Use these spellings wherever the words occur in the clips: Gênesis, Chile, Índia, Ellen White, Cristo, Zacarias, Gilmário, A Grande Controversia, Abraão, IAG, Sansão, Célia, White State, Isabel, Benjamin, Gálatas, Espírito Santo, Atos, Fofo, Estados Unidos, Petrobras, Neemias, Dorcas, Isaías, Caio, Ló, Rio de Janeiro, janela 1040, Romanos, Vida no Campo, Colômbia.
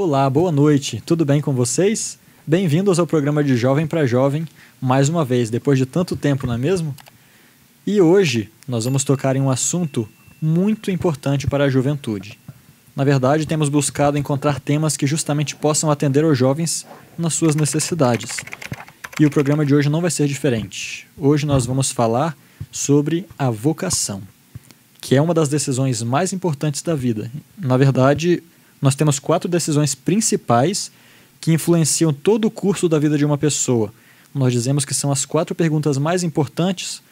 Olá, boa noite, tudo bem com vocês? Bem-vindos ao programa de Jovem para Jovem, mais uma vez, depois de tanto tempo, não é mesmo? E hoje nós vamos tocar em um assunto muito importante para a juventude. Na verdade, temos buscado encontrar temas que justamente possam atender aos jovens nas suas necessidades. E o programa de hoje não vai ser diferente. Hoje nós vamos falar sobre a vocação, que é uma das decisões mais importantes da vida. Na verdade, nós temos 4 decisões principais que influenciam todo o curso da vida de uma pessoa. Nós dizemos que são as 4 perguntas mais importantes,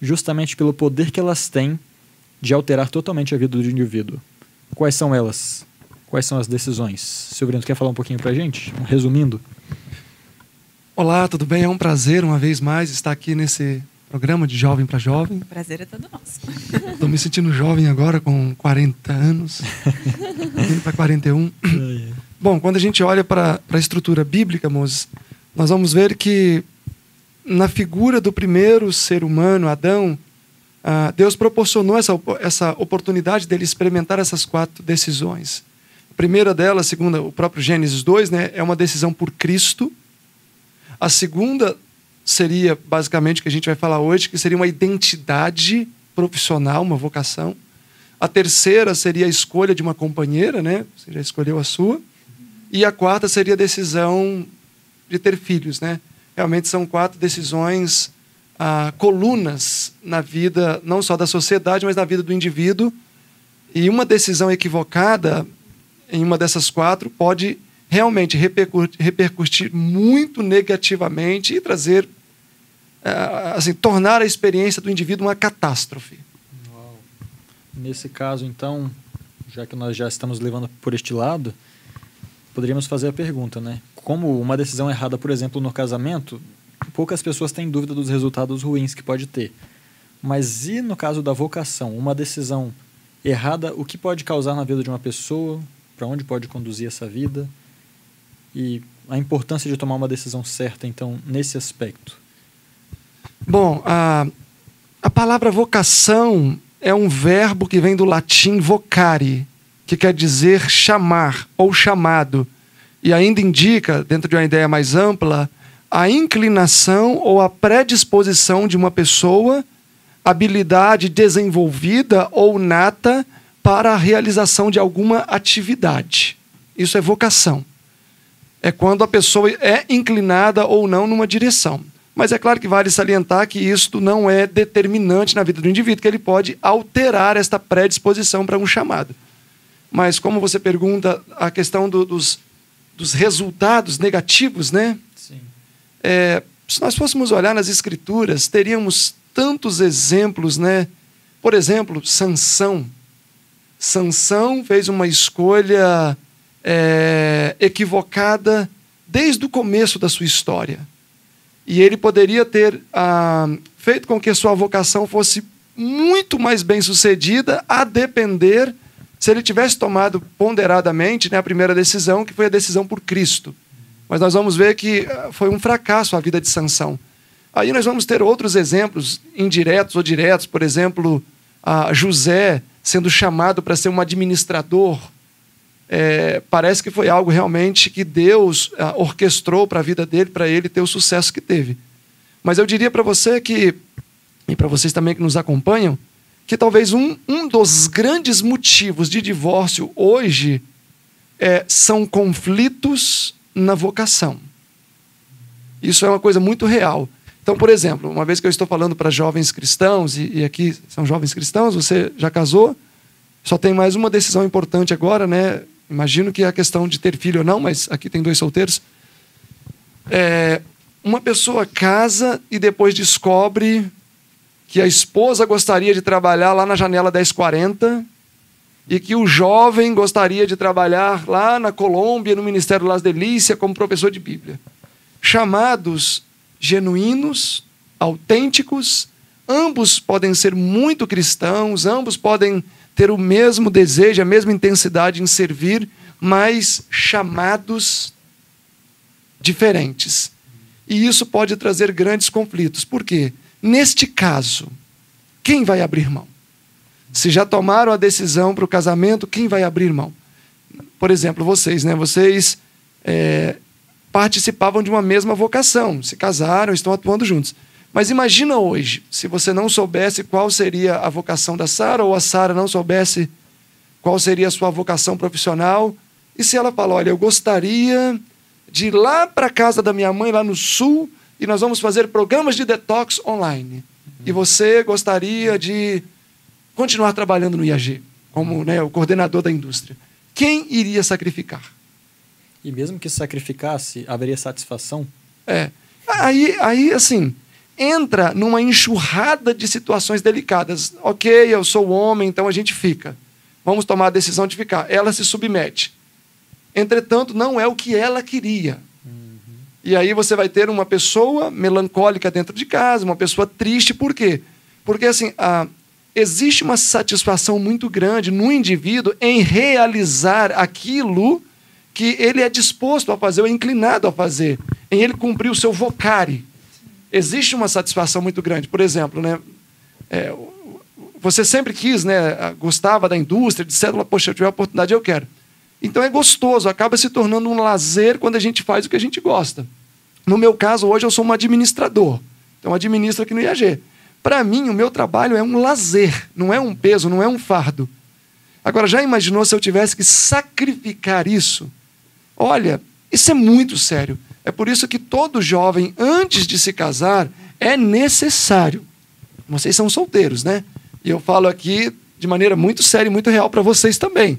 justamente pelo poder que elas têm de alterar totalmente a vida do indivíduo. Quais são elas? Quais são as decisões? Silverino, quer falar um pouquinho pra gente? Resumindo. Olá, tudo bem? É um prazer, uma vez mais, estar aqui nesse programa de Jovem para Jovem. O prazer é todo nosso. Estou me sentindo jovem agora, com 40 anos, indo para 41. Bom, quando a gente olha para a estrutura bíblica, Moses, nós vamos ver que na figura do primeiro ser humano, Adão, Deus proporcionou essa oportunidade dele experimentar essas 4 decisões. A primeira delas, segundo o próprio Gênesis 2, né, é uma decisão por Cristo. A segunda seria basicamente o que a gente vai falar hoje, que seria uma identidade profissional, uma vocação. A terceira seria a escolha de uma companheira, né? Você já escolheu a sua. E a quarta seria a decisão de ter filhos, né? Realmente são 4 decisões, colunas na vida, não só da sociedade, mas na vida do indivíduo. E uma decisão equivocada em uma dessas 4 pode realmente repercutir muito negativamente e trazer, assim, tornar a experiência do indivíduo uma catástrofe. Uau. Nesse caso, então, já que nós já estamos levando por este lado, poderíamos fazer a pergunta, né? Como uma decisão errada, por exemplo, no casamento, poucas pessoas têm dúvida dos resultados ruins que pode ter. Mas e no caso da vocação? Uma decisão errada, o que pode causar na vida de uma pessoa? Para onde pode conduzir essa vida? E a importância de tomar uma decisão certa, então, nesse aspecto. Bom, a palavra vocação é um verbo que vem do latim vocare, que quer dizer chamar ou chamado, e ainda indica, dentro de uma ideia mais ampla, a inclinação ou a predisposição de uma pessoa, habilidade desenvolvida ou nata para a realização de alguma atividade. Isso é vocação. É quando a pessoa é inclinada ou não numa direção. Mas é claro que vale salientar que isto não é determinante na vida do indivíduo, que ele pode alterar esta predisposição para um chamado. Mas como você pergunta a questão dos resultados negativos, né? Sim. Se nós fôssemos olhar nas Escrituras, teríamos tantos exemplos, né? Por exemplo, Sansão. Sansão fez uma escolha equivocada desde o começo da sua história. E ele poderia ter feito com que a sua vocação fosse muito mais bem sucedida, a depender, se ele tivesse tomado ponderadamente, né, a primeira decisão, que foi a decisão por Cristo. Mas nós vamos ver que foi um fracasso a vida de Sansão. Aí nós vamos ter outros exemplos, indiretos ou diretos, por exemplo, José sendo chamado para ser um administrador. Parece que foi algo realmente que Deus orquestrou para a vida dele, para ele ter o sucesso que teve. Mas eu diria para você que, e para vocês também que nos acompanham, que talvez um dos grandes motivos de divórcio hoje são conflitos na vocação. Isso é uma coisa muito real. Então, por exemplo, uma vez que eu estou falando para jovens cristãos, e aqui são jovens cristãos, você já casou, só tem mais uma decisão importante agora, né? Imagino que é a questão de ter filho ou não, mas aqui tem 2 solteiros. Uma pessoa casa e depois descobre que a esposa gostaria de trabalhar lá na janela 1040 e que o jovem gostaria de trabalhar lá na Colômbia, no Ministério Las Delícias, como professor de Bíblia. Chamados genuínos, autênticos, ambos podem ser muito cristãos, ambos podem ter o mesmo desejo, a mesma intensidade em servir, mas chamados diferentes. E isso pode trazer grandes conflitos. Por quê? Neste caso, quem vai abrir mão? Se já tomaram a decisão para o casamento, quem vai abrir mão? por exemplo, vocês, né? Vocês participavam de uma mesma vocação, se casaram, estão atuando juntos. Mas imagina hoje, se você não soubesse qual seria a vocação da Sara, ou a Sara não soubesse qual seria a sua vocação profissional, e se ela fala, olha, eu gostaria de ir lá para a casa da minha mãe, lá no sul, e nós vamos fazer programas de detox online. E você gostaria de continuar trabalhando no IAG, como o coordenador da indústria. Quem iria sacrificar? E mesmo que sacrificasse, haveria satisfação? É. Aí assim, entra numa enxurrada de situações delicadas. Ok, eu sou homem, então a gente fica. Vamos tomar a decisão de ficar. Ela se submete. Entretanto, não é o que ela queria. Uhum. E aí você vai ter uma pessoa melancólica dentro de casa, uma pessoa triste. Por quê? Porque assim, existe uma satisfação muito grande no indivíduo em realizar aquilo que ele é disposto a fazer, ou é inclinado a fazer, em ele cumprir o seu vocare. Existe uma satisfação muito grande. Por exemplo, né? Você sempre quis, né? Gostava da indústria, de célula, poxa, eu tiver a oportunidade, eu quero. Então é gostoso, acaba se tornando um lazer quando a gente faz o que a gente gosta. No meu caso, hoje eu sou um administrador. Então administro aqui no IAG. Para mim, o meu trabalho é um lazer, não é um peso, não é um fardo. Agora, já imaginou se eu tivesse que sacrificar isso? Olha, isso é muito sério. É por isso que todo jovem, antes de se casar, é necessário. Vocês são solteiros, né? E eu falo aqui de maneira muito séria e muito real para vocês também.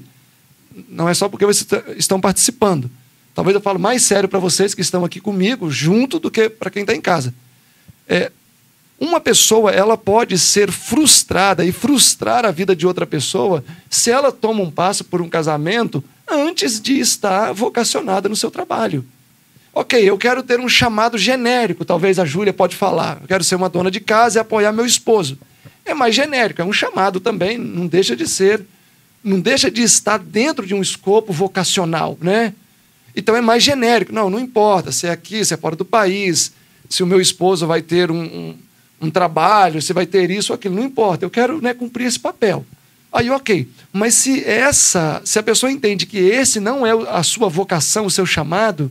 Não é só porque vocês estão participando. Talvez eu falo mais sério para vocês que estão aqui comigo, junto, do que para quem está em casa. Uma pessoa, ela pode ser frustrada e frustrar a vida de outra pessoa se ela toma um passo por um casamento antes de estar vocacionada no seu trabalho. Ok, eu quero ter um chamado genérico, talvez a Júlia pode falar. Eu quero ser uma dona de casa e apoiar meu esposo. É mais genérico, é um chamado também, não deixa de ser... Não deixa de estar dentro de um escopo vocacional, né? Então é mais genérico. Não, não importa se é aqui, se é fora do país, se o meu esposo vai ter um trabalho, se vai ter isso ou aquilo. Não importa, eu quero, né, cumprir esse papel. Aí, ok. Mas se a pessoa entende que esse não é a sua vocação, o seu chamado,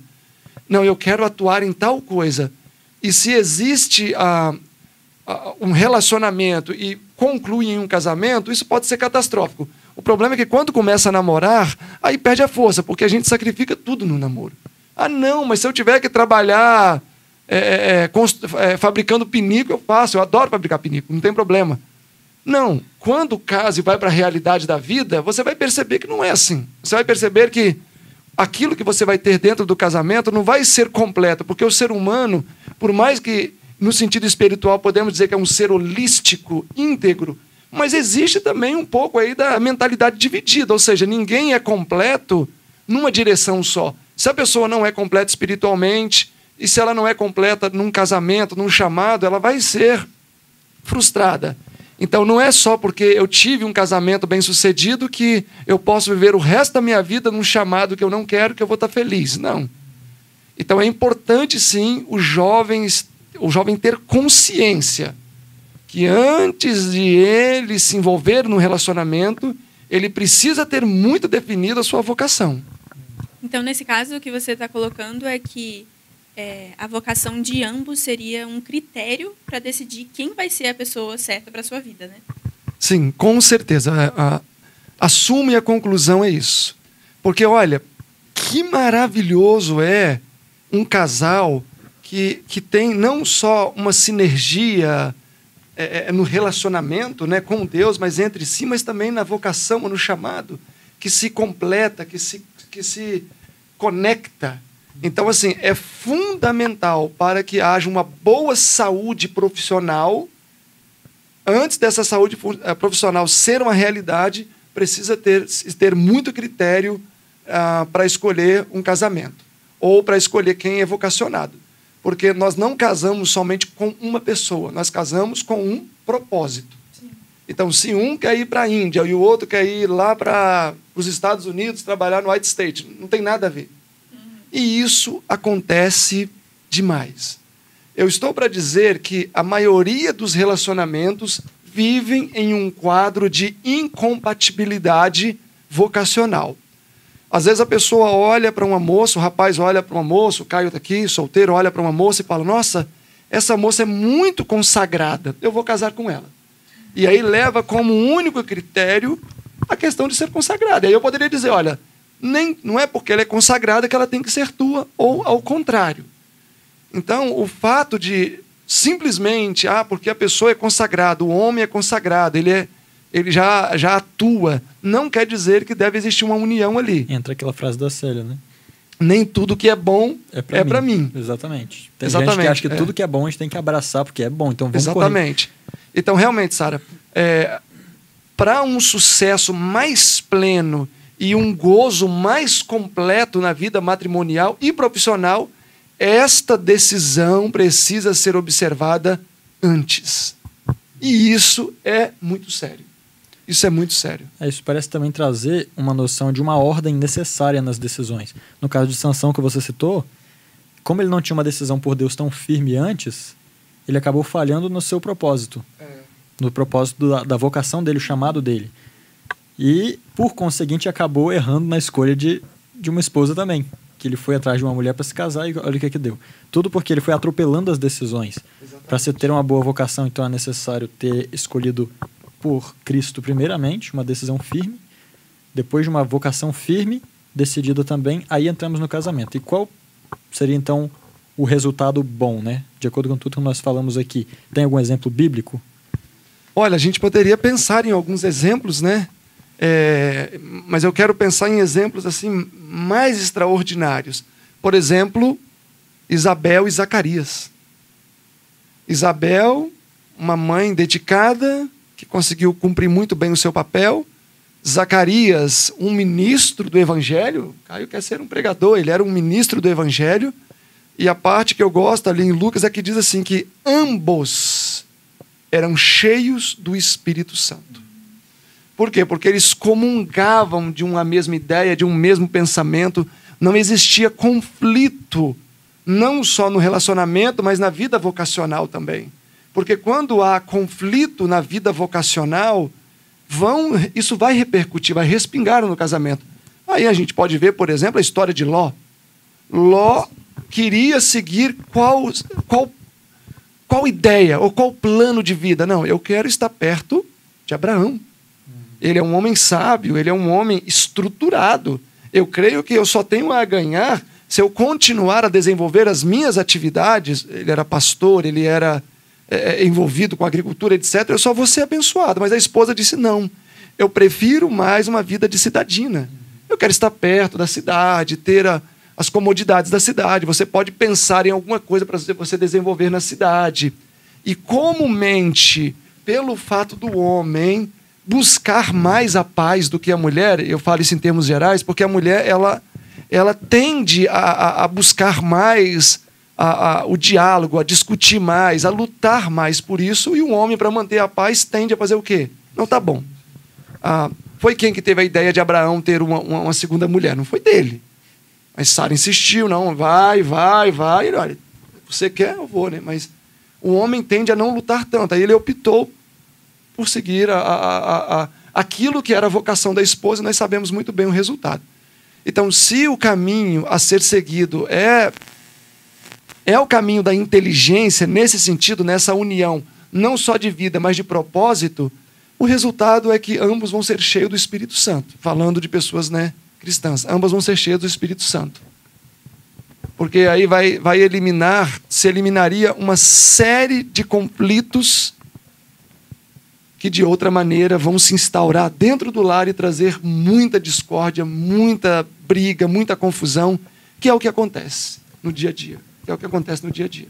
não, eu quero atuar em tal coisa. E se existe um relacionamento e conclui em um casamento, isso pode ser catastrófico. O problema é que quando começa a namorar, aí perde a força, porque a gente sacrifica tudo no namoro. Ah, não, mas se eu tiver que trabalhar fabricando pinico, eu faço. Eu adoro fabricar pinico, não tem problema. Não, quando casa e vai para a realidade da vida, você vai perceber que não é assim. Você vai perceber que aquilo que você vai ter dentro do casamento não vai ser completo, porque o ser humano, por mais que no sentido espiritual podemos dizer que é um ser holístico, íntegro, mas existe também um pouco aí da mentalidade dividida, ou seja, ninguém é completo numa direção só. Se a pessoa não é completa espiritualmente, e se ela não é completa num casamento, num chamado, ela vai ser frustrada. Então não é só porque eu tive um casamento bem-sucedido que eu posso viver o resto da minha vida num chamado que eu não quero, que eu vou estar feliz. Não. Então é importante, sim, o jovem ter consciência que antes de ele se envolver num relacionamento, ele precisa ter muito definido a sua vocação. Então, nesse caso, o que você está colocando é que a vocação de ambos seria um critério para decidir quem vai ser a pessoa certa para a sua vida, né? Sim, com certeza. Assume a conclusão é isso. Porque, olha, que maravilhoso é um casal que tem não só uma sinergia... no relacionamento, né, com Deus, mas entre si, mas também na vocação, no chamado, que se completa, que se conecta. Então, assim, é fundamental para que haja uma boa saúde profissional. Antes dessa saúde profissional ser uma realidade, precisa ter muito critério para escolher um casamento ou para escolher quem é vocacionado. Porque nós não casamos somente com uma pessoa, nós casamos com um propósito. Sim. Então, se um quer ir para a Índia e o outro quer ir lá para os Estados Unidos trabalhar no White State, não tem nada a ver. Uhum. E isso acontece demais. Eu estou para dizer que a maioria dos relacionamentos vivem em um quadro de incompatibilidade vocacional. Às vezes a pessoa olha para uma moça, o rapaz olha para uma moça, o Caio está aqui, solteiro, olha para uma moça e fala, nossa, essa moça é muito consagrada, eu vou casar com ela. E aí leva como único critério a questão de ser consagrada. E aí eu poderia dizer, olha, não é porque ela é consagrada que ela tem que ser tua, ou ao contrário. Então, o fato de simplesmente, porque a pessoa é consagrada, o homem é consagrado, ele já atua, não quer dizer que deve existir uma união ali. Entra aquela frase da Célia, né? Nem tudo que é bom é para mim. Exatamente. Tem gente que acha que tudo que é bom a gente tem que abraçar porque é bom, então vamos correr. Então, realmente, Sara, para um sucesso mais pleno e um gozo mais completo na vida matrimonial e profissional, esta decisão precisa ser observada antes. E isso é muito sério. Isso é muito sério. Isso parece também trazer uma noção de uma ordem necessária nas decisões. No caso de Sansão, que você citou, como ele não tinha uma decisão por Deus tão firme antes, ele acabou falhando no seu propósito. No propósito da vocação dele, o chamado dele. E, por conseguinte, acabou errando na escolha de uma esposa também. Que ele foi atrás de uma mulher para se casar e olha o que que deu. Tudo porque ele foi atropelando as decisões. Para se ter uma boa vocação, então é necessário ter escolhido por Cristo primeiramente, uma decisão firme, depois de uma vocação firme, decidida também, aí entramos no casamento. E qual seria então o resultado bom, né? De acordo com tudo que nós falamos aqui. Tem algum exemplo bíblico? Olha, a gente poderia pensar em alguns exemplos, né? Mas eu quero pensar em exemplos assim mais extraordinários. Por exemplo, Isabel e Zacarias. Isabel, uma mãe dedicada, que conseguiu cumprir muito bem o seu papel. Zacarias, um ministro do Evangelho. Caio quer ser um pregador, ele era um ministro do Evangelho. E a parte que eu gosto ali em Lucas é que diz assim que ambos eram cheios do Espírito Santo. Por quê? Porque eles comungavam de uma mesma ideia, de um mesmo pensamento. Não existia conflito, não só no relacionamento, mas na vida vocacional também. Porque quando há conflito na vida vocacional, isso vai repercutir, vai respingar no casamento. Aí a gente pode ver, por exemplo, a história de Ló. Ló queria seguir qual ideia ou qual plano de vida? Não, eu quero estar perto de Abraão. Ele é um homem sábio, ele é um homem estruturado. Eu creio que eu só tenho a ganhar se eu continuar a desenvolver as minhas atividades. Ele era pastor, ele era envolvido com agricultura, etc. Eu só vou ser abençoado. Mas a esposa disse, não, eu prefiro mais uma vida de cidadina. Eu quero estar perto da cidade, ter as comodidades da cidade. Você pode pensar em alguma coisa para você desenvolver na cidade. E comumente, pelo fato do homem buscar mais a paz do que a mulher, eu falo isso em termos gerais, porque a mulher ela tende a buscar mais o diálogo, a discutir mais, a lutar mais por isso, e o homem, para manter a paz, tende a fazer o quê? Não tá bom. Foi quem que teve a ideia de Abraão ter uma segunda mulher? Não foi dele. Mas Sara insistiu, não, vai. Ele, olha, você quer, eu vou, né? Mas o homem tende a não lutar tanto. Aí ele optou por seguir aquilo que era a vocação da esposa, e nós sabemos muito bem o resultado. Então, se o caminho a ser seguido é o caminho da inteligência, nesse sentido, nessa união, não só de vida, mas de propósito, o resultado é que ambos vão ser cheios do Espírito Santo. Falando de pessoas, né, cristãs, ambas vão ser cheias do Espírito Santo. Porque aí se eliminaria uma série de conflitos que, de outra maneira, vão se instaurar dentro do lar e trazer muita discórdia, muita briga, muita confusão, que é o que acontece no dia a dia. É o que acontece no dia a dia.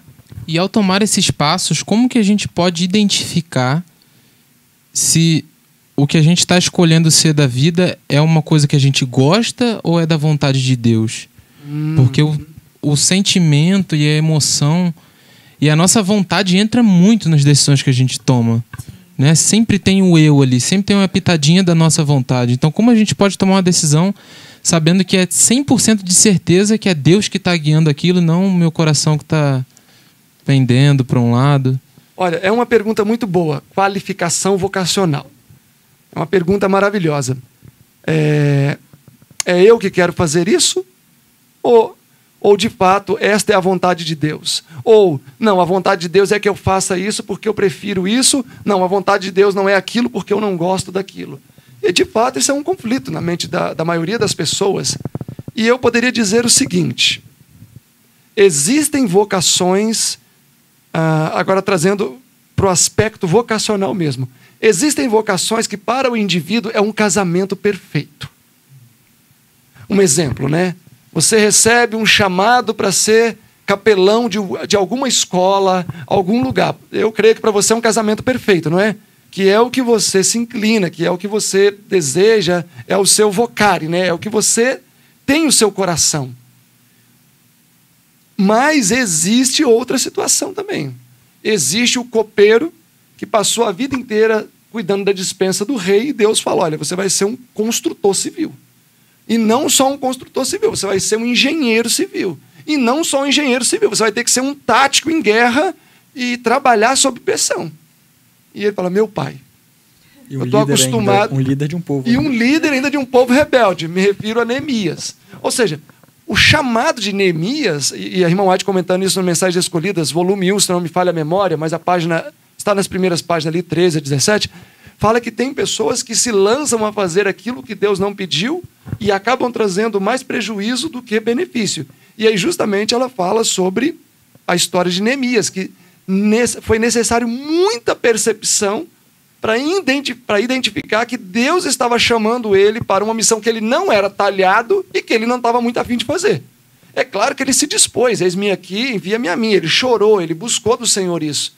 E ao tomar esses passos, como que a gente pode identificar se o que a gente está escolhendo ser da vida é uma coisa que a gente gosta ou é da vontade de Deus? Porque o sentimento e a emoção e a nossa vontade entra muito nas decisões que a gente toma. Né? Sempre tem o eu ali, sempre tem uma pitadinha da nossa vontade. Então, como a gente pode tomar uma decisão sabendo que é 100% de certeza que é Deus que está guiando aquilo, não o meu coração que está pendendo para um lado? Olha, é uma pergunta muito boa. Qualificação vocacional. É uma pergunta maravilhosa. É eu que quero fazer isso? Ou de fato, esta é a vontade de Deus? Ou, não, a vontade de Deus é que eu faça isso porque eu prefiro isso. Não, a vontade de Deus não é aquilo porque eu não gosto daquilo. E, de fato, isso é um conflito na mente da maioria das pessoas. E eu poderia dizer o seguinte. Existem vocações, agora trazendo para o aspecto vocacional mesmo. Existem vocações que para o indivíduo é um casamento perfeito. Um exemplo, né? Você recebe um chamado para ser capelão de alguma escola, algum lugar. Eu creio que para você é um casamento perfeito, não é? Que é o que você se inclina, que é o que você deseja, é o seu vocare, né? É o que você tem no seu coração. Mas existe outra situação também. Existe o copeiro que passou a vida inteira cuidando da despensa do rei, e Deus falou, olha, você vai ser um construtor civil. E não só um construtor civil, você vai ser um engenheiro civil. E não só um engenheiro civil, você vai ter que ser um tático em guerra e trabalhar sob pressão. E ele fala, meu pai, eu estou acostumado... um líder de um povo. E um líder ainda de um povo rebelde, me refiro a Neemias. Ou seja, o chamado de Neemias, e a irmã White comentando isso no Mensagens Escolhidas, volume 1, se não me falha a memória, mas a página... está nas primeiras páginas ali, 13 a 17, fala que tem pessoas que se lançam a fazer aquilo que Deus não pediu e acabam trazendo mais prejuízo do que benefício. E aí justamente ela fala sobre a história de Neemias, que foi necessário muita percepção para identificar que Deus estava chamando ele para uma missão que ele não era talhado e que ele não estava muito afim de fazer. É claro que ele se dispôs, eis-me aqui, envia-me a mim. Ele chorou, ele buscou do Senhor isso.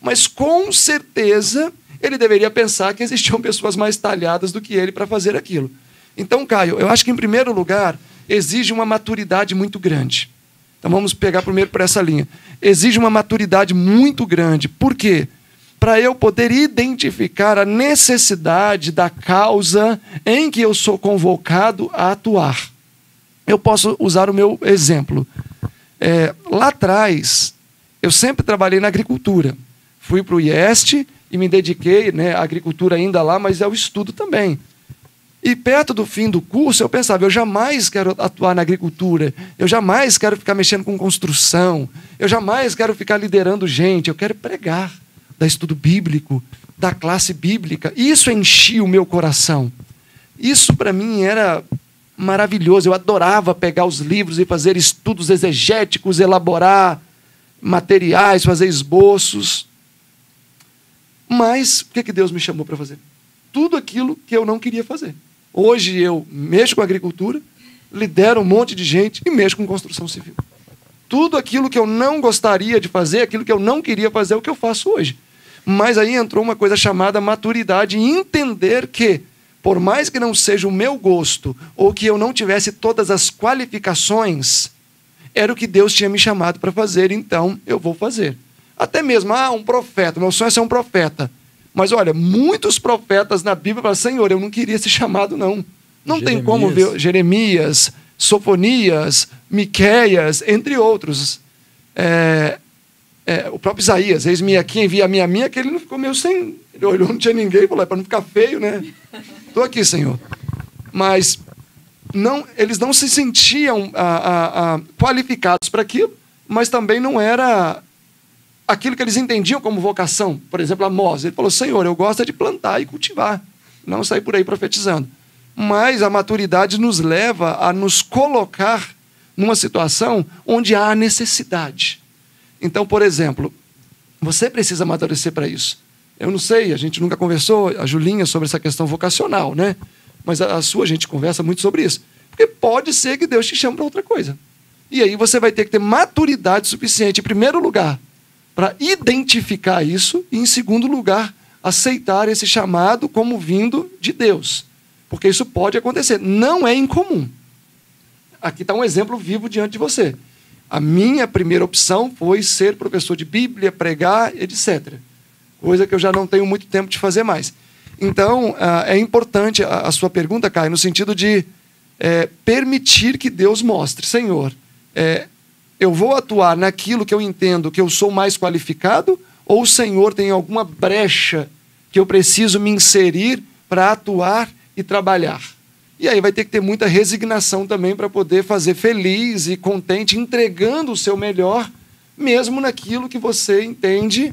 Mas, com certeza, ele deveria pensar que existiam pessoas mais talhadas do que ele para fazer aquilo. Então, Caio, eu acho que, em primeiro lugar, exige uma maturidade muito grande. Então, vamos pegar primeiro por essa linha. Exige uma maturidade muito grande. Por quê? Para eu poder identificar a necessidade da causa em que eu sou convocado a atuar. Eu posso usar o meu exemplo. Lá atrás, eu sempre trabalhei na agricultura. Fui para o IEST e me dediquei, né, à agricultura ainda lá, mas ao estudo também. E perto do fim do curso, eu pensava, eu jamais quero atuar na agricultura, eu jamais quero ficar mexendo com construção, eu jamais quero ficar liderando gente, eu quero pregar, dar estudo bíblico, da classe bíblica. Isso enchia o meu coração. Isso, para mim, era maravilhoso. Eu adorava pegar os livros e fazer estudos exegéticos, elaborar materiais, fazer esboços... Mas o que Deus me chamou para fazer? Tudo aquilo que eu não queria fazer. Hoje eu mexo com agricultura, lidero um monte de gente e mexo com construção civil. Tudo aquilo que eu não gostaria de fazer, aquilo que eu não queria fazer, é o que eu faço hoje. Mas aí entrou uma coisa chamada maturidade e entender que, por mais que não seja o meu gosto ou que eu não tivesse todas as qualificações, era o que Deus tinha me chamado para fazer, então eu vou fazer. Até mesmo, um profeta, meu sonho é ser um profeta. Mas olha, muitos profetas na Bíblia falam, Senhor, eu não queria ser chamado, não. Não tem como ver Jeremias, Sofonias, Miqueias, entre outros. O próprio Isaías, eis-me aqui, envia-me a mim, que ele não ficou meio sem... Ele olhou, não tinha ninguém, falou, para não ficar feio, né? Estou aqui, Senhor. Mas não, eles não se sentiam qualificados para aquilo, mas também não era... aquilo que eles entendiam como vocação. Por exemplo, Amós, ele falou, Senhor, eu gosto de plantar e cultivar, não sair por aí profetizando. Mas a maturidade nos leva a nos colocar numa situação onde há necessidade. Então, por exemplo, você precisa amadurecer para isso. Eu não sei, a gente nunca conversou, a Julinha, sobre essa questão vocacional, né? Mas a sua, a gente conversa muito sobre isso. Porque pode ser que Deus te chame para outra coisa. E aí você vai ter que ter maturidade suficiente, em primeiro lugar, para identificar isso e, em segundo lugar, aceitar esse chamado como vindo de Deus. Porque isso pode acontecer. Não é incomum. Aqui está um exemplo vivo diante de você. A minha primeira opção foi ser professor de Bíblia, pregar, etc. Coisa que eu já não tenho muito tempo de fazer mais. Então, é importante a sua pergunta, Caio, no sentido de permitir que Deus mostre. Senhor, eu vou atuar naquilo que eu entendo que eu sou mais qualificado, ou o Senhor tem alguma brecha que eu preciso me inserir para atuar e trabalhar? E aí vai ter que ter muita resignação também para poder fazer feliz e contente, entregando o seu melhor, mesmo naquilo que você entende,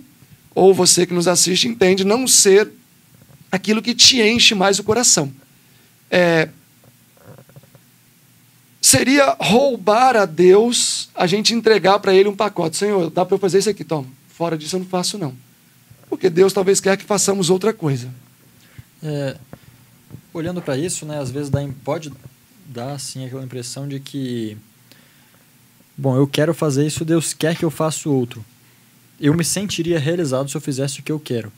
ou você que nos assiste entende, não ser aquilo que te enche mais o coração. Seria roubar a Deus, a gente entregar para Ele um pacote. Senhor, dá para eu fazer isso aqui? Toma, fora disso eu não faço, não. Porque Deus talvez quer que façamos outra coisa. Olhando para isso, né, às vezes pode dar assim, aquela impressão de que, bom, eu quero fazer isso, Deus quer que eu faça outro. Eu me sentiria realizado se eu fizesse o que eu quero.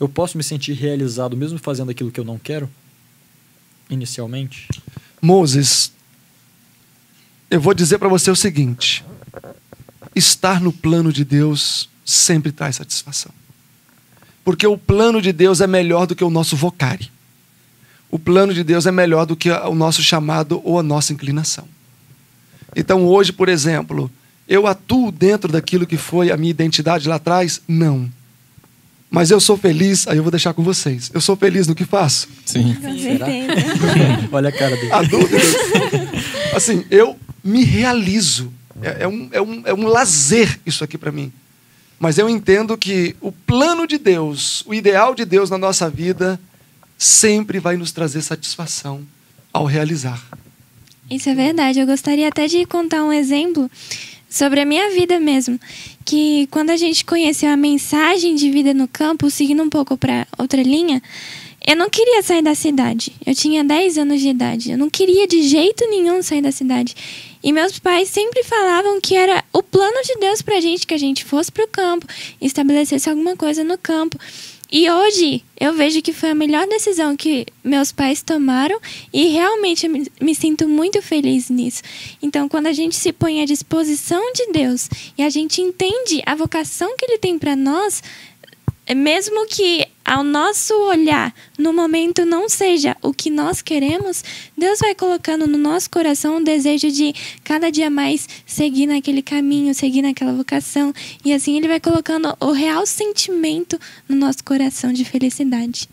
Eu posso me sentir realizado mesmo fazendo aquilo que eu não quero? Inicialmente? Moses, eu vou dizer para você o seguinte: estar no plano de Deus sempre traz satisfação. Porque o plano de Deus é melhor do que o nosso vocário. O plano de Deus é melhor do que o nosso chamado ou a nossa inclinação. Então hoje, por exemplo, eu atuo dentro daquilo que foi a minha identidade lá atrás? Não. Mas eu sou feliz, aí eu vou deixar com vocês. Eu sou feliz no que faço? Sim. Com certeza. Olha a cara dele. A dúvida. Assim, eu me realizo. É um lazer isso aqui para mim. Mas eu entendo que o plano de Deus, o ideal de Deus na nossa vida, sempre vai nos trazer satisfação ao realizar. Isso é verdade. Eu gostaria até de contar um exemplo sobre a minha vida mesmo. Que quando a gente conheceu a mensagem de vida no campo, seguindo um pouco para outra linha, eu não queria sair da cidade. Eu tinha 10 anos de idade. Eu não queria de jeito nenhum sair da cidade. E meus pais sempre falavam que era o plano de Deus pra gente, que a gente fosse pro campo, estabelecesse alguma coisa no campo. E hoje eu vejo que foi a melhor decisão que meus pais tomaram e realmente eu me sinto muito feliz nisso. Então, quando a gente se põe à disposição de Deus e a gente entende a vocação que Ele tem para nós, mesmo que ao nosso olhar, no momento não seja o que nós queremos, Deus vai colocando no nosso coração o desejo de cada dia mais seguir naquele caminho, seguir naquela vocação. E assim Ele vai colocando o real sentimento no nosso coração de felicidade.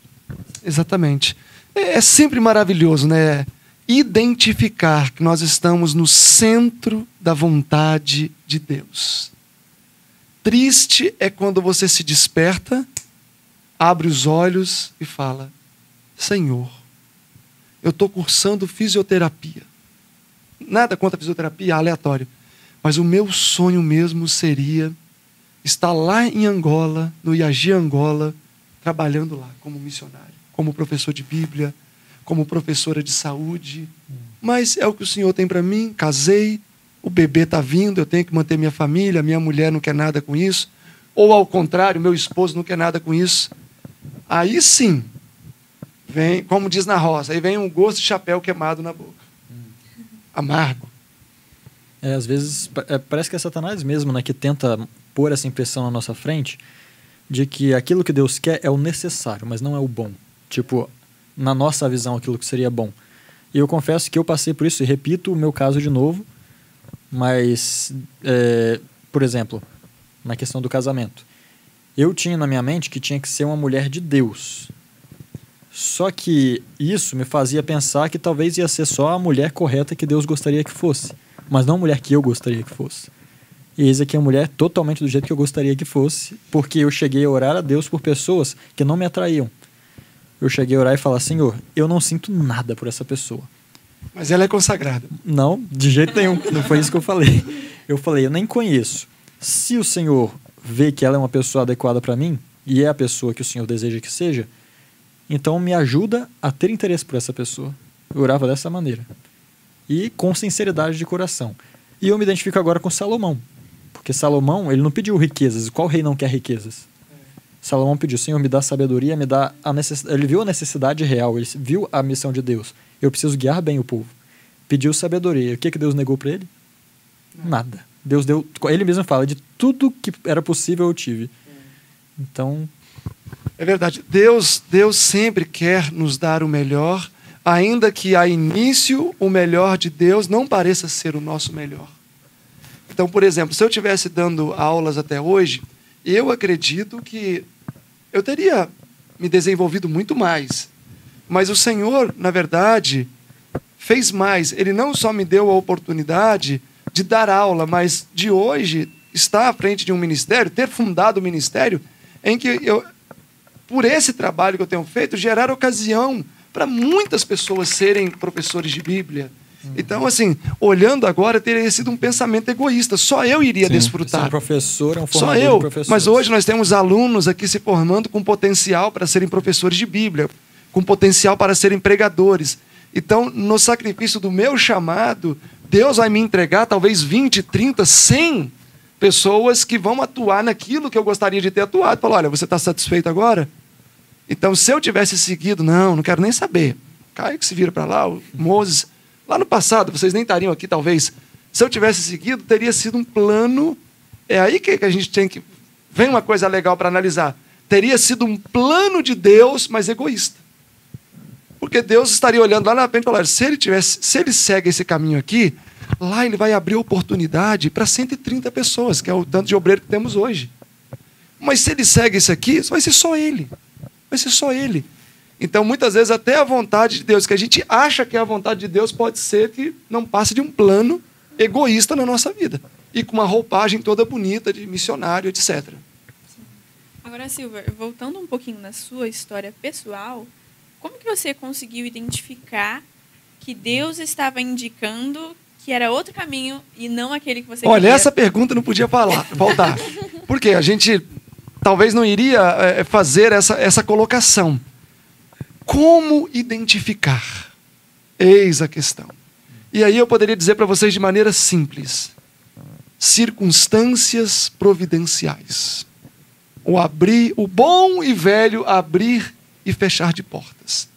Exatamente. É sempre maravilhoso, né? Identificar que nós estamos no centro da vontade de Deus. Triste é quando você se desperta, abre os olhos e fala: Senhor, eu estou cursando fisioterapia. Nada contra a fisioterapia, aleatório. Mas o meu sonho mesmo seria estar lá em Angola, no IAG Angola, trabalhando lá como missionário, como professor de Bíblia, como professora de saúde. Mas é o que o Senhor tem para mim, casei, o bebê está vindo, eu tenho que manter minha família, minha mulher não quer nada com isso. Ou ao contrário, meu esposo não quer nada com isso. Aí sim, vem, como diz na roça, aí vem um gosto de chapéu queimado na boca. Amargo. Às vezes, parece que é Satanás mesmo, né, que tenta pôr essa impressão na nossa frente de que aquilo que Deus quer é o necessário, mas não é o bom. Tipo, na nossa visão, aquilo que seria bom. E eu confesso que eu passei por isso, e repito o meu caso de novo, mas, por exemplo, na questão do casamento. Eu tinha na minha mente que tinha que ser uma mulher de Deus. Só que isso me fazia pensar que talvez ia ser só a mulher correta que Deus gostaria que fosse, mas não a mulher que eu gostaria que fosse. E isso aqui é uma mulher totalmente do jeito que eu gostaria que fosse, porque eu cheguei a orar a Deus por pessoas que não me atraíam. Eu cheguei a orar e falar: Senhor, eu não sinto nada por essa pessoa. Mas ela é consagrada. Não, de jeito nenhum. Não foi isso que eu falei. Eu falei: eu nem conheço. Se o Senhor vê que ela é uma pessoa adequada para mim, e é a pessoa que o Senhor deseja que seja, então me ajuda a ter interesse por essa pessoa. Eu orava dessa maneira. E com sinceridade de coração. E eu me identifico agora com Salomão. Porque Salomão, ele não pediu riquezas. Qual rei não quer riquezas? Salomão pediu: Senhor, me dá sabedoria, me dá a necessidade. Ele viu a necessidade real, ele viu a missão de Deus. Eu preciso guiar bem o povo. Pediu sabedoria. O que Deus negou para ele? Nada. Deus deu, ele mesmo fala, de tudo que era possível eu tive. Então, é verdade. Deus sempre quer nos dar o melhor, ainda que a início o melhor de Deus não pareça ser o nosso melhor. Então, por exemplo, se eu estivesse dando aulas até hoje, eu acredito que eu teria me desenvolvido muito mais. Mas o Senhor, na verdade, fez mais. Ele não só me deu a oportunidade de dar aula, mas de hoje estar à frente de um ministério, ter fundado um ministério em que eu, por esse trabalho que eu tenho feito, gerar ocasião para muitas pessoas serem professores de Bíblia. Então, assim, olhando agora, teria sido um pensamento egoísta. Só eu iria desfrutar. Sim, professor é um formador de professores. Mas hoje nós temos alunos aqui se formando com potencial para serem professores de Bíblia, com potencial para serem pregadores. Então, no sacrifício do meu chamado, Deus vai me entregar talvez 20, 30, 100 pessoas que vão atuar naquilo que eu gostaria de ter atuado. Falar, olha, você está satisfeito agora? Então, se eu tivesse seguido, não quero nem saber. Caio que se vira para lá, o Moisés... Lá no passado, vocês nem estariam aqui, talvez. Se eu tivesse seguido, teria sido um plano... É aí que a gente tem que... Vem uma coisa legal para analisar. Teria sido um plano de Deus, mas egoísta. Porque Deus estaria olhando lá na frente e falando, se ele segue esse caminho aqui, lá ele vai abrir oportunidade para 130 pessoas, que é o tanto de obreiro que temos hoje. Mas se ele segue isso aqui, vai ser só ele. Vai ser só ele. Então, muitas vezes, até a vontade de Deus, que a gente acha que é a vontade de Deus, pode ser que não passe de um plano egoísta na nossa vida. E com uma roupagem toda bonita de missionário, etc. Sim. Agora, Silver, voltando um pouquinho na sua história pessoal, como que você conseguiu identificar que Deus estava indicando que era outro caminho e não aquele que você queria? Olha, essa pergunta não podia faltar. Porque a gente talvez não iria fazer essa colocação. Como identificar? Eis a questão. E aí eu poderia dizer para vocês de maneira simples. Circunstâncias providenciais. O bom e velho abrir e fechar de portas.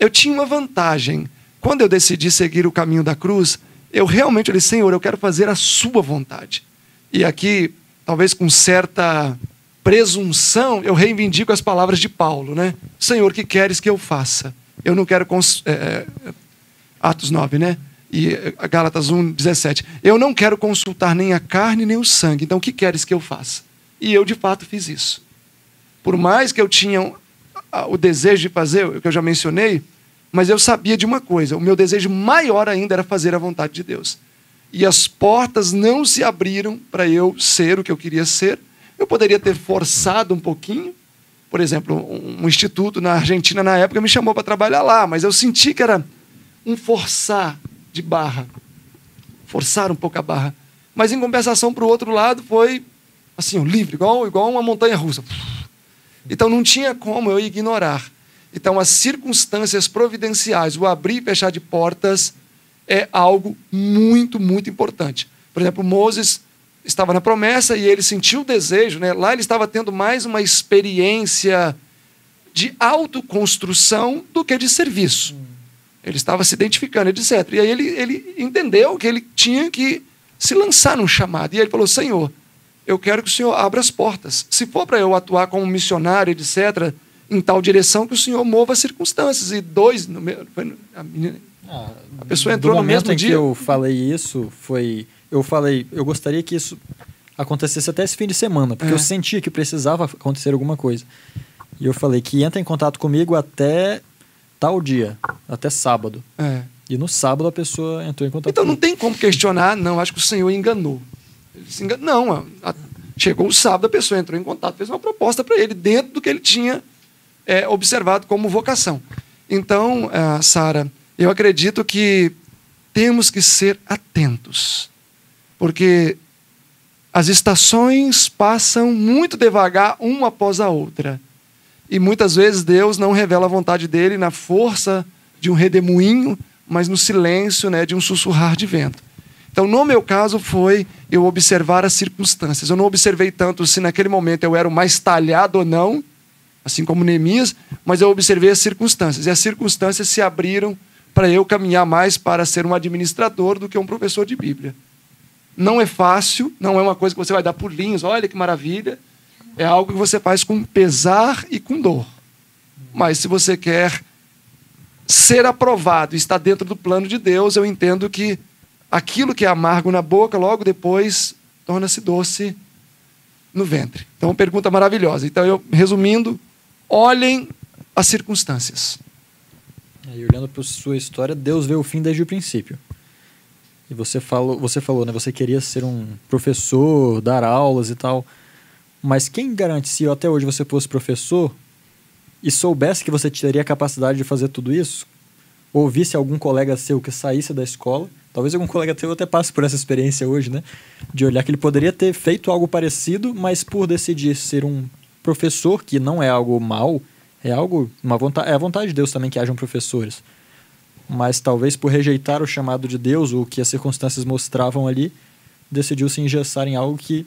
Eu tinha uma vantagem. Quando eu decidi seguir o caminho da cruz, eu realmente falei, Senhor, eu quero fazer a sua vontade. E aqui, talvez com certa... presunção, eu reivindico as palavras de Paulo, né? Senhor, o que queres que eu faça? Eu não quero... Atos 9, né? E Gálatas 1, 17. Eu não quero consultar nem a carne, nem o sangue. Então, o que queres que eu faça? E eu, de fato, fiz isso. Por mais que eu tinha o desejo de fazer, o que eu já mencionei, mas eu sabia de uma coisa. O meu desejo maior ainda era fazer a vontade de Deus. E as portas não se abriram para eu ser o que eu queria ser. Eu poderia ter forçado um pouquinho. Por exemplo, um instituto na Argentina, na época, me chamou para trabalhar lá, mas eu senti que era um forçar de barra. Forçar um pouco a barra. Mas, em compensação, para o outro lado, foi assim, livre, igual uma montanha russa. Então, não tinha como eu ignorar. Então, as circunstâncias providenciais, o abrir e fechar de portas, é algo muito, muito importante. Por exemplo, Moisés... estava na promessa e ele sentiu o desejo, né? Lá ele estava tendo mais uma experiência de autoconstrução do que de serviço. Ele estava se identificando, etc. E aí ele entendeu que ele tinha que se lançar num chamado. E aí ele falou, Senhor, eu quero que o Senhor abra as portas. Se for para eu atuar como missionário, etc., em tal direção, que o Senhor mova as circunstâncias. E dois... A pessoa entrou no mesmo dia. No momento em que eu falei isso, foi... Eu falei, eu gostaria que isso acontecesse até esse fim de semana, porque eu sentia que precisava acontecer alguma coisa. E eu falei que entra em contato comigo até tal dia, até sábado. E no sábado a pessoa entrou em contato comigo. Então não tem como questionar, não, acho que o Senhor enganou. Ele se enganou. Não, chegou o sábado, a pessoa entrou em contato, fez uma proposta para ele, dentro do que ele tinha observado como vocação. Então, Sara, eu acredito que temos que ser atentos. Porque as estações passam muito devagar uma após a outra. E muitas vezes Deus não revela a vontade dele na força de um redemoinho, mas no silêncio, né, de um sussurrar de vento. Então, no meu caso, foi eu observar as circunstâncias. Eu não observei tanto se naquele momento eu era o mais talhado ou não, assim como Neemias, mas eu observei as circunstâncias. E as circunstâncias se abriram para eu caminhar mais para ser um administrador do que um professor de Bíblia. Não é fácil, não é uma coisa que você vai dar pulinhos, olha que maravilha. É algo que você faz com pesar e com dor. Mas se você quer ser aprovado e estar dentro do plano de Deus, eu entendo que aquilo que é amargo na boca, logo depois, torna-se doce no ventre. Então, uma pergunta maravilhosa. Então, resumindo, olhem as circunstâncias. E olhando para a sua história, Deus vê o fim desde o princípio. E você falou, né? Você queria ser um professor, dar aulas e tal. Mas quem garante, se até hoje você fosse professor e soubesse que você teria a capacidade de fazer tudo isso, ou visse algum colega seu que saísse da escola, talvez algum colega teu até passe por essa experiência hoje, né? De olhar que ele poderia ter feito algo parecido, mas por decidir ser um professor, que não é algo mal, é algo, uma vontade, é a vontade de Deus também que hajam professores. Mas talvez por rejeitar o chamado de Deus, ou o que as circunstâncias mostravam ali, decidiu se engessar em algo que,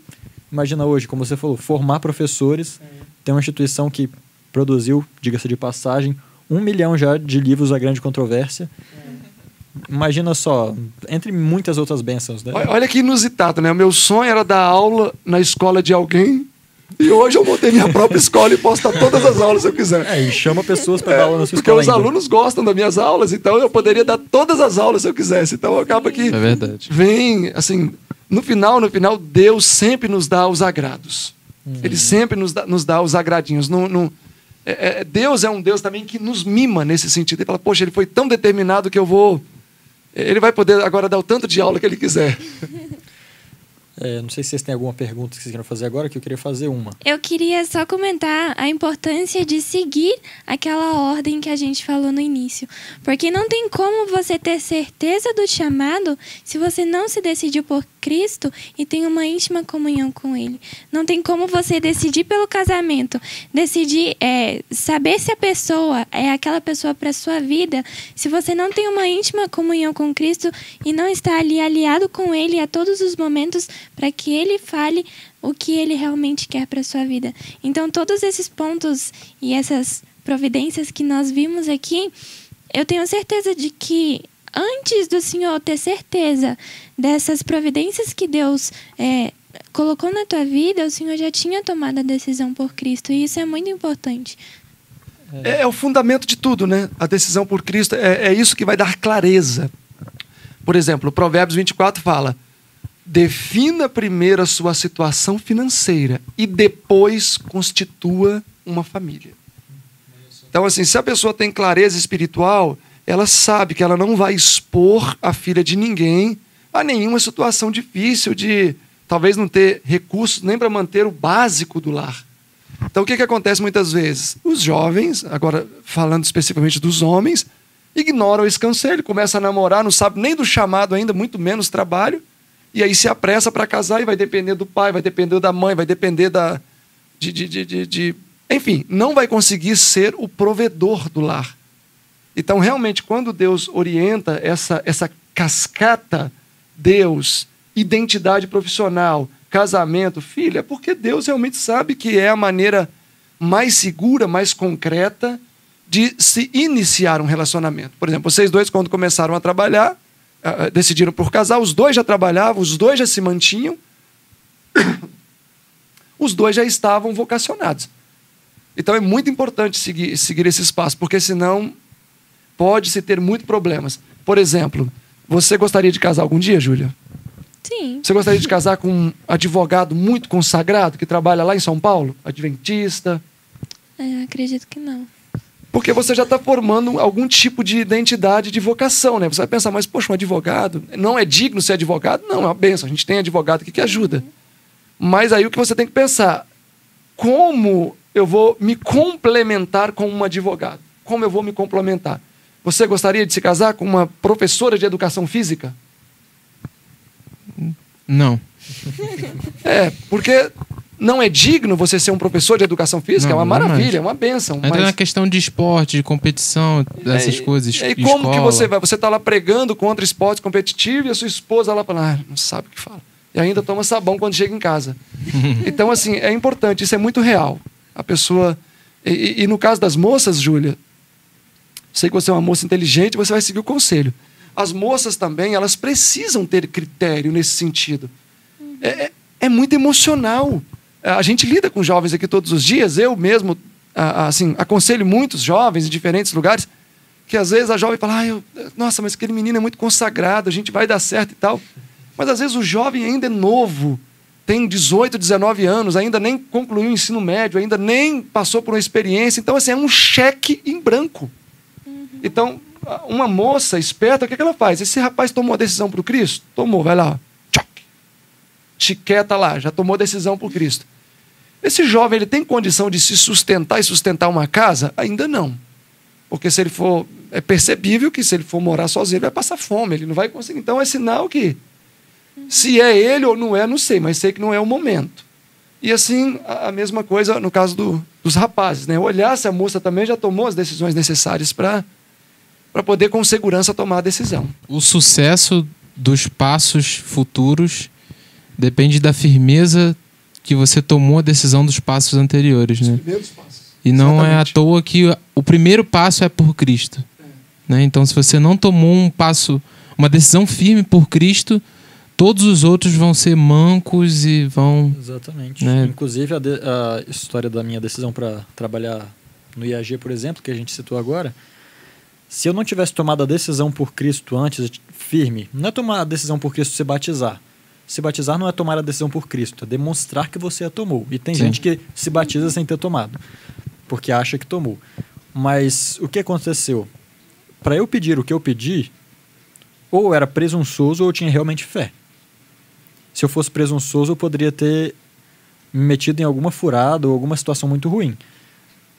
imagina hoje, como você falou, formar professores, tem uma instituição que produziu, diga-se de passagem, 1 milhão já de livros A Grande Controvérsia. Imagina só, entre muitas outras bênçãos, né? Olha que inusitado, né? O meu sonho era dar aula na escola de alguém e hoje eu montei minha própria escola e posso dar todas as aulas se eu quiser. E chama pessoas para dar aula na sua escola. Porque os alunos gostam das minhas aulas, então eu poderia dar todas as aulas se eu quisesse. Então acaba que vem, assim, no final, Deus sempre nos dá os agrados. Ele sempre nos dá os agradinhos. Deus é um Deus também que nos mima nesse sentido. Ele fala, poxa, ele foi tão determinado que eu vou... Ele vai poder agora dar o tanto de aula que ele quiser. Não sei se vocês têm alguma pergunta que vocês queiram fazer agora, que eu queria fazer uma. Eu queria só comentar a importância de seguir aquela ordem que a gente falou no início. Porque não tem como você ter certeza do chamado se você não se decidiu por Cristo e tem uma íntima comunhão com Ele. Não tem como você decidir pelo casamento, decidir saber se a pessoa é aquela pessoa para a sua vida, se você não tem uma íntima comunhão com Cristo e não está ali aliado com Ele a todos os momentos para que Ele fale o que Ele realmente quer para a sua vida. Então, todos esses pontos e essas providências que nós vimos aqui, eu tenho certeza de que antes do Senhor ter certeza dessas providências que Deus colocou na tua vida, o Senhor já tinha tomado a decisão por Cristo. E isso é muito importante. É o fundamento de tudo, né? A decisão por Cristo é isso que vai dar clareza. Por exemplo, Provérbios 24 fala: defina primeiro a sua situação financeira e depois constitua uma família. Então, assim, se a pessoa tem clareza espiritual, ela sabe que ela não vai expor a filha de ninguém a nenhuma situação difícil de talvez não ter recursos nem para manter o básico do lar. Então, o que acontece muitas vezes? Os jovens, agora falando especificamente dos homens, ignoram esse conselho, começam a namorar, não sabe nem do chamado ainda, muito menos trabalho, e aí se apressa para casar e vai depender do pai, vai depender da mãe, vai depender da... Enfim, não vai conseguir ser o provedor do lar. Então, realmente, quando Deus orienta essa cascata, Deus, identidade profissional, casamento, filho, é porque Deus realmente sabe que é a maneira mais segura, mais concreta de se iniciar um relacionamento. Por exemplo, vocês dois, quando começaram a trabalhar, decidiram por casar, os dois já trabalhavam, os dois já se mantinham, os dois já estavam vocacionados. Então, é muito importante seguir esses passos, porque senão... pode-se ter muitos problemas. Por exemplo, você gostaria de casar algum dia, Júlia? Sim. Você gostaria de casar com um advogado muito consagrado que trabalha lá em São Paulo? Adventista? Eu acredito que não. Porque você já está formando algum tipo de identidade, de vocação, né? Você vai pensar, mas poxa, um advogado não é digno ser advogado? Não, é uma benção. A gente tem advogado aqui que ajuda. Mas aí o que você tem que pensar? Como eu vou me complementar com um advogado? Como eu vou me complementar? Você gostaria de se casar com uma professora de educação física? Não. Porque não é digno você ser um professor de educação física? Não, é uma maravilha, é uma bênção. Mas... é uma questão de esporte, de competição, dessas coisas. E como escola. Que você vai? Você está lá pregando contra esporte competitivo e a sua esposa lá fala, não sabe o que fala. E ainda toma sabão quando chega em casa. Então, assim, é importante, isso é muito real. A pessoa... E no caso das moças, Júlia... sei que você é uma moça inteligente, você vai seguir o conselho. As moças também, elas precisam ter critério nesse sentido. É muito emocional. A gente lida com jovens aqui todos os dias. Eu mesmo, assim, aconselho muitos jovens em diferentes lugares, que às vezes a jovem fala, nossa, mas aquele menino é muito consagrado, a gente vai dar certo e tal. Mas às vezes o jovem ainda é novo. tem 18, 19 anos, ainda nem concluiu o ensino médio, ainda nem passou por uma experiência. Então, assim, é um cheque em branco. Uhum. Então, uma moça esperta, o que, é que ela faz? Esse rapaz tomou a decisão para o Cristo? Tomou, vai lá. Tchoc. Tiqueta lá, já tomou a decisão para o Cristo. Esse jovem, ele tem condição de se sustentar e sustentar uma casa? Ainda não. Porque se ele for... É percebível que se ele for morar sozinho, ele vai passar fome, ele não vai conseguir. Então, é sinal que... Se é ele ou não é, não sei, mas sei que não é o momento. E assim, a mesma coisa no caso dos rapazes, né? Olhar se a moça também já tomou as decisões necessárias para poder com segurança tomar a decisão. O sucesso dos passos futuros depende da firmeza que você tomou a decisão dos passos anteriores, né? Os primeiros passos. E não é à toa que o primeiro passo é por Cristo. É. Né? Então, se você não tomou um passo, uma decisão firme por Cristo... Todos os outros vão ser mancos e vão... Exatamente. Né? Inclusive, a história da minha decisão para trabalhar no IAG, por exemplo, que a gente citou agora, se eu não tivesse tomado a decisão por Cristo antes, firme, não é tomar a decisão por Cristo se batizar. Se batizar não é tomar a decisão por Cristo, é demonstrar que você a tomou. E tem gente que se batiza sem ter tomado, porque acha que tomou. Mas o que aconteceu? Para eu pedir o que eu pedi, ou eu era presunçoso ou eu tinha realmente fé. Se eu fosse presunçoso, eu poderia ter me metido em alguma furada ou alguma situação muito ruim.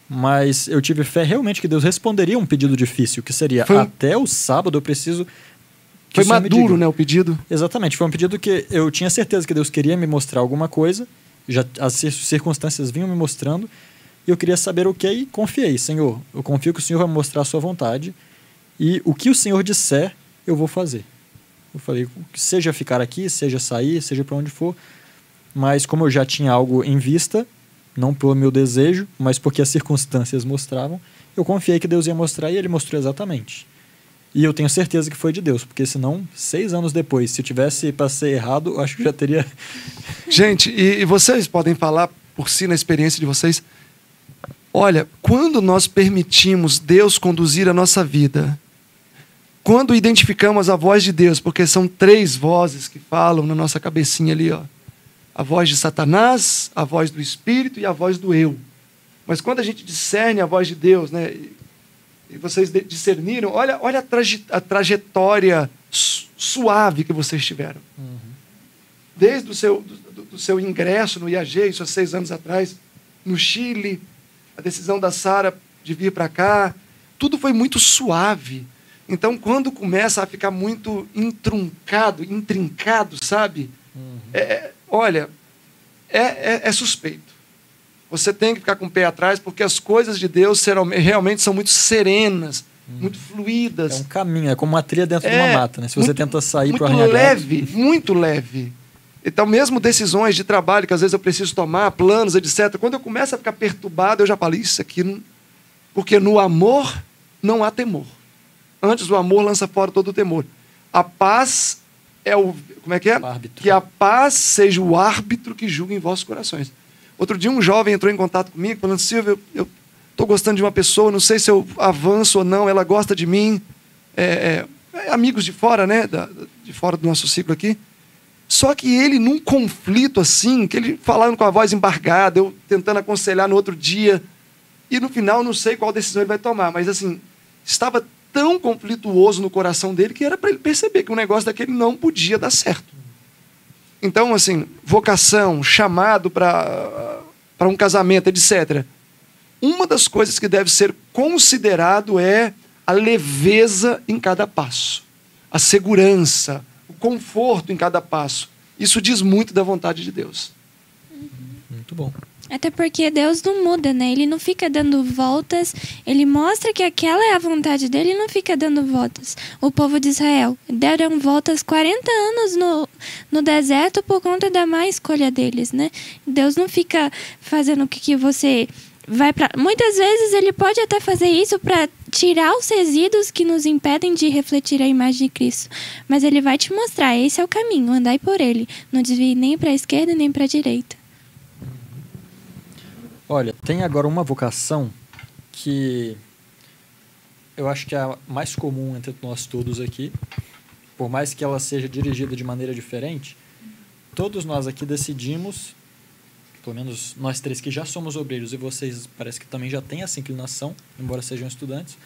Mas eu tive fé realmente que Deus responderia um pedido difícil, que seria até o sábado eu preciso... Foi maduro, né, o pedido? Exatamente. Foi um pedido que eu tinha certeza que Deus queria me mostrar alguma coisa, já as circunstâncias vinham me mostrando, e eu queria saber o que e confiei. Senhor, eu confio que o Senhor vai me mostrar a sua vontade, e o que o Senhor disser, eu vou fazer. Eu falei, seja ficar aqui, seja sair, seja para onde for, mas como eu já tinha algo em vista, não pelo meu desejo, mas porque as circunstâncias mostravam, eu confiei que Deus ia mostrar e Ele mostrou exatamente. E eu tenho certeza que foi de Deus, porque senão, 6 anos depois, se eu tivesse para ser errado, eu acho que já teria... Gente, e vocês podem falar por si na experiência de vocês, olha, quando nós permitimos Deus conduzir a nossa vida... Quando identificamos a voz de Deus, porque são 3 vozes que falam na nossa cabecinha ali, ó. A voz de Satanás, a voz do Espírito e a voz do eu. Mas quando a gente discerne a voz de Deus, né? E vocês discerniram, olha a trajetória suave que vocês tiveram. Uhum. Desde o seu ingresso no IAG, isso há 6 anos atrás, no Chile, a decisão da Sara de vir para cá, tudo foi muito suave. Então, quando começa a ficar muito intrincado, sabe? Uhum. É suspeito. Você tem que ficar com o pé atrás, porque as coisas de Deus realmente são muito serenas, muito fluídas. É um caminho, é como uma trilha dentro de uma mata, né? Se você tenta sair para o arranhado. Muito leve. Então, mesmo decisões de trabalho, que às vezes eu preciso tomar, planos, etc. Quando eu começo a ficar perturbado, eu já falo, isso aqui... Porque no amor não há temor. Antes o amor lança fora todo o temor. A paz é o... Como é que é? Árbitro. Que a paz seja o árbitro que julga em vossos corações. Outro dia um jovem entrou em contato comigo, falando, Silvio, eu estou gostando de uma pessoa, não sei se eu avanço ou não, ela gosta de mim. Amigos de fora, né? De fora do nosso ciclo aqui. Só que ele, num conflito assim, que ele falando com a voz embargada, eu tentando aconselhar no outro dia, e no final não sei qual decisão ele vai tomar, mas assim, estava... tão conflituoso no coração dele que era para ele perceber que um negócio daquele não podia dar certo. Então, assim, vocação, chamado para um casamento, etc. Uma das coisas que deve ser considerado é a leveza em cada passo, a segurança, o conforto em cada passo. Isso diz muito da vontade de Deus. Muito bom. Até porque Deus não muda, né? Ele não fica dando voltas. Ele mostra que aquela é a vontade dele e não fica dando voltas. O povo de Israel deram voltas 40 anos no deserto por conta da má escolha deles, né? Deus não fica fazendo o que você vai para... Muitas vezes ele pode até fazer isso para tirar os resíduos que nos impedem de refletir a imagem de Cristo. Mas ele vai te mostrar, esse é o caminho, andai por ele. Não desvie nem para a esquerda nem para a direita. Olha, tem agora uma vocação que eu acho que é a mais comum entre nós todos aqui, por mais que ela seja dirigida de maneira diferente, todos nós aqui decidimos, pelo menos nós três que já somos obreiros, e vocês parece que também já têm essa inclinação, embora sejam estudantes,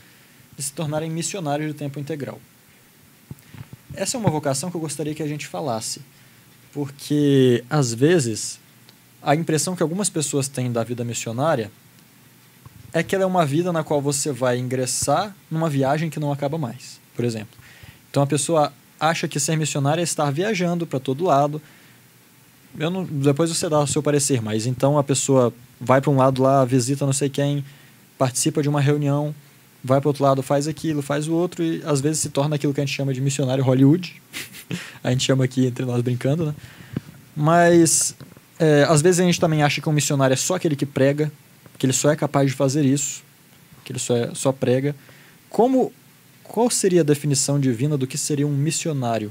de se tornarem missionários de tempo integral. Essa é uma vocação que eu gostaria que a gente falasse, porque, às vezes, a impressão que algumas pessoas têm da vida missionária é que ela é uma vida na qual você vai ingressar numa viagem que não acaba mais, por exemplo. Então, a pessoa acha que ser missionário é estar viajando para todo lado. Eu não, depois você dá o seu parecer, mas então a pessoa vai para um lado lá, visita não sei quem, participa de uma reunião, vai para o outro lado, faz aquilo, faz o outro e às vezes se torna aquilo que a gente chama de missionário Hollywood. A gente chama aqui entre nós brincando, né? Mas às vezes a gente também acha que um missionário é só aquele que prega, que ele só é capaz de fazer isso, que ele só prega. Qual seria a definição divina do que seria um missionário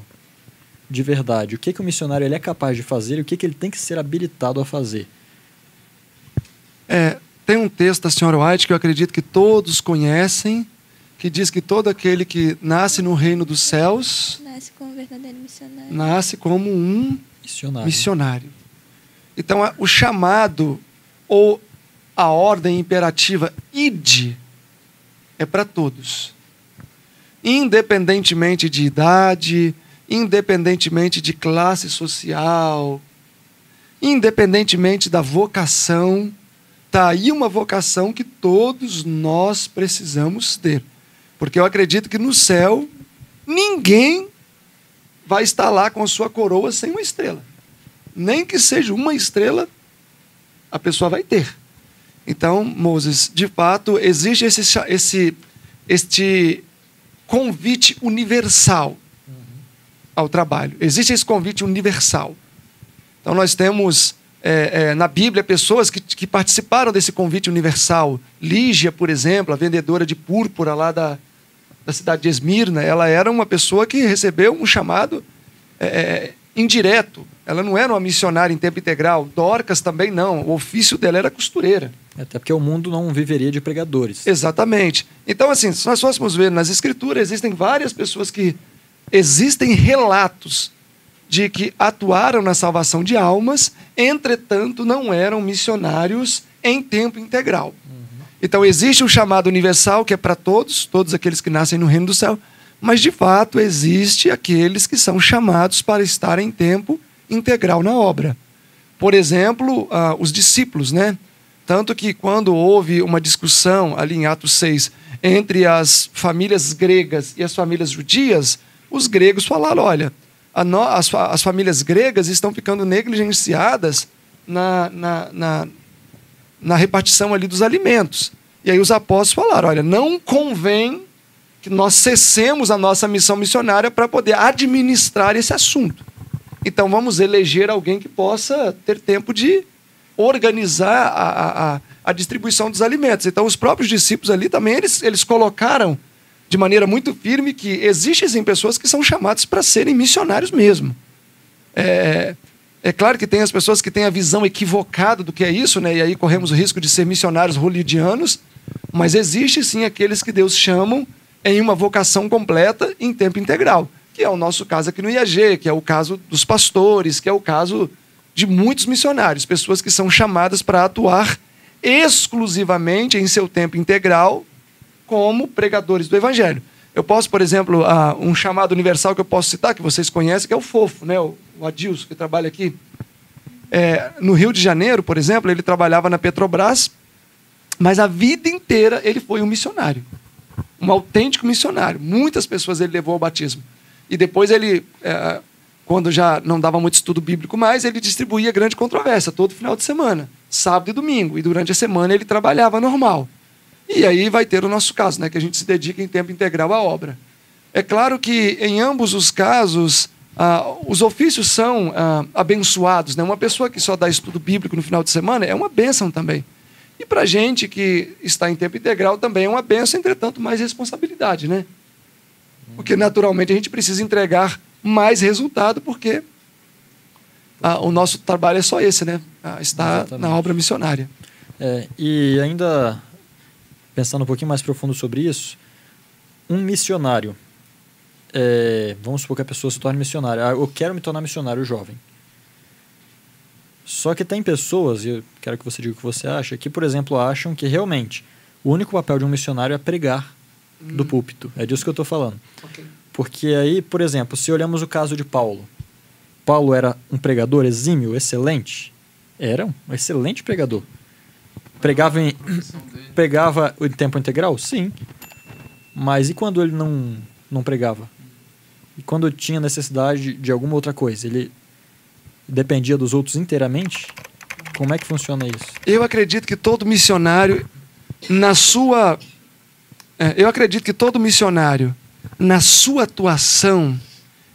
de verdade? O que o missionário ele é capaz de fazer e o que ele tem que ser habilitado a fazer? Tem um texto da senhora White que eu acredito que todos conhecem, que diz que todo aquele que nasce no reino dos céus nasce como um verdadeiro missionário. Nasce como um missionário. Então, o chamado ou a ordem imperativa, ide, é para todos. Independentemente de idade, independentemente de classe social, independentemente da vocação, está aí uma vocação que todos nós precisamos ter. Porque eu acredito que no céu, ninguém vai estar lá com a sua coroa sem uma estrela. Nem que seja uma estrela, a pessoa vai ter. Então, Moses, de fato, existe este convite universal ao trabalho. Existe esse convite universal. Então, nós temos na Bíblia pessoas que participaram desse convite universal. Lígia, por exemplo, a vendedora de púrpura lá da cidade de Esmirna, ela era uma pessoa que recebeu um chamado indireto. Ela não era uma missionária em tempo integral. Dorcas também não. O ofício dela era costureira. Até porque o mundo não viveria de pregadores. Exatamente. Então, assim, se nós fôssemos ver nas Escrituras, existem várias pessoas que... Existem relatos de que atuaram na salvação de almas, entretanto, não eram missionários em tempo integral. Então, existe o chamado universal, que é para todos, todos aqueles que nascem no reino do céu, mas, de fato, existe aqueles que são chamados para estar em tempo integral na obra. Por exemplo, os discípulos, né? Tanto que quando houve uma discussão ali em Atos 6 entre as famílias gregas e as famílias judias, os gregos falaram: olha, as famílias gregas estão ficando negligenciadas na repartição ali dos alimentos. E aí os apóstolos falaram: olha, não convém que nós cessemos a nossa missão missionária para poder administrar esse assunto. Então vamos eleger alguém que possa ter tempo de organizar a distribuição dos alimentos. Então os próprios discípulos ali também, eles colocaram de maneira muito firme que existem pessoas que são chamadas para serem missionários mesmo. É claro que tem as pessoas que têm a visão equivocada do que é isso, né? E aí corremos o risco de ser missionários hollywoodianos, mas existe sim aqueles que Deus chama em uma vocação completa em tempo integral, que é o nosso caso aqui no IAG, que é o caso dos pastores, que é o caso de muitos missionários, pessoas que são chamadas para atuar exclusivamente em seu tempo integral como pregadores do Evangelho. Eu posso, por exemplo, um chamado universal que eu posso citar, que vocês conhecem, que é o Fofo, né? O Adilson, que trabalha aqui. No Rio de Janeiro, por exemplo, ele trabalhava na Petrobras, mas a vida inteira ele foi um missionário, um autêntico missionário. Muitas pessoas ele levou ao batismo. E depois ele, quando já não dava muito estudo bíblico mais, ele distribuía grande controvérsia todo final de semana, sábado e domingo. E durante a semana ele trabalhava normal. E aí vai ter o nosso caso, né, que a gente se dedica em tempo integral à obra. É claro que, em ambos os casos, os ofícios são abençoados, né? Uma pessoa que só dá estudo bíblico no final de semana é uma bênção também. E para a gente que está em tempo integral também é uma bênção, entretanto, mais responsabilidade, né? Porque, naturalmente, a gente precisa entregar mais resultado, porque o nosso trabalho é só esse, né? Está na obra missionária. E ainda... Pensando um pouquinho mais profundo sobre isso, um missionário, vamos supor que a pessoa se torne missionária. Eu quero me tornar missionário jovem. Só que tem pessoas, e eu quero que você diga o que você acha, que, por exemplo, acham que realmente o único papel de um missionário é pregar do púlpito. É disso que eu estou falando. Okay. Porque aí, por exemplo, se olhamos o caso de Paulo. Paulo era um pregador exímio, excelente. Era um excelente pregador. Pregava o tempo integral? Sim. Mas e quando ele não pregava? E quando tinha necessidade de alguma outra coisa? Ele dependia dos outros inteiramente? Como é que funciona isso? Eu acredito que todo missionário, na sua atuação,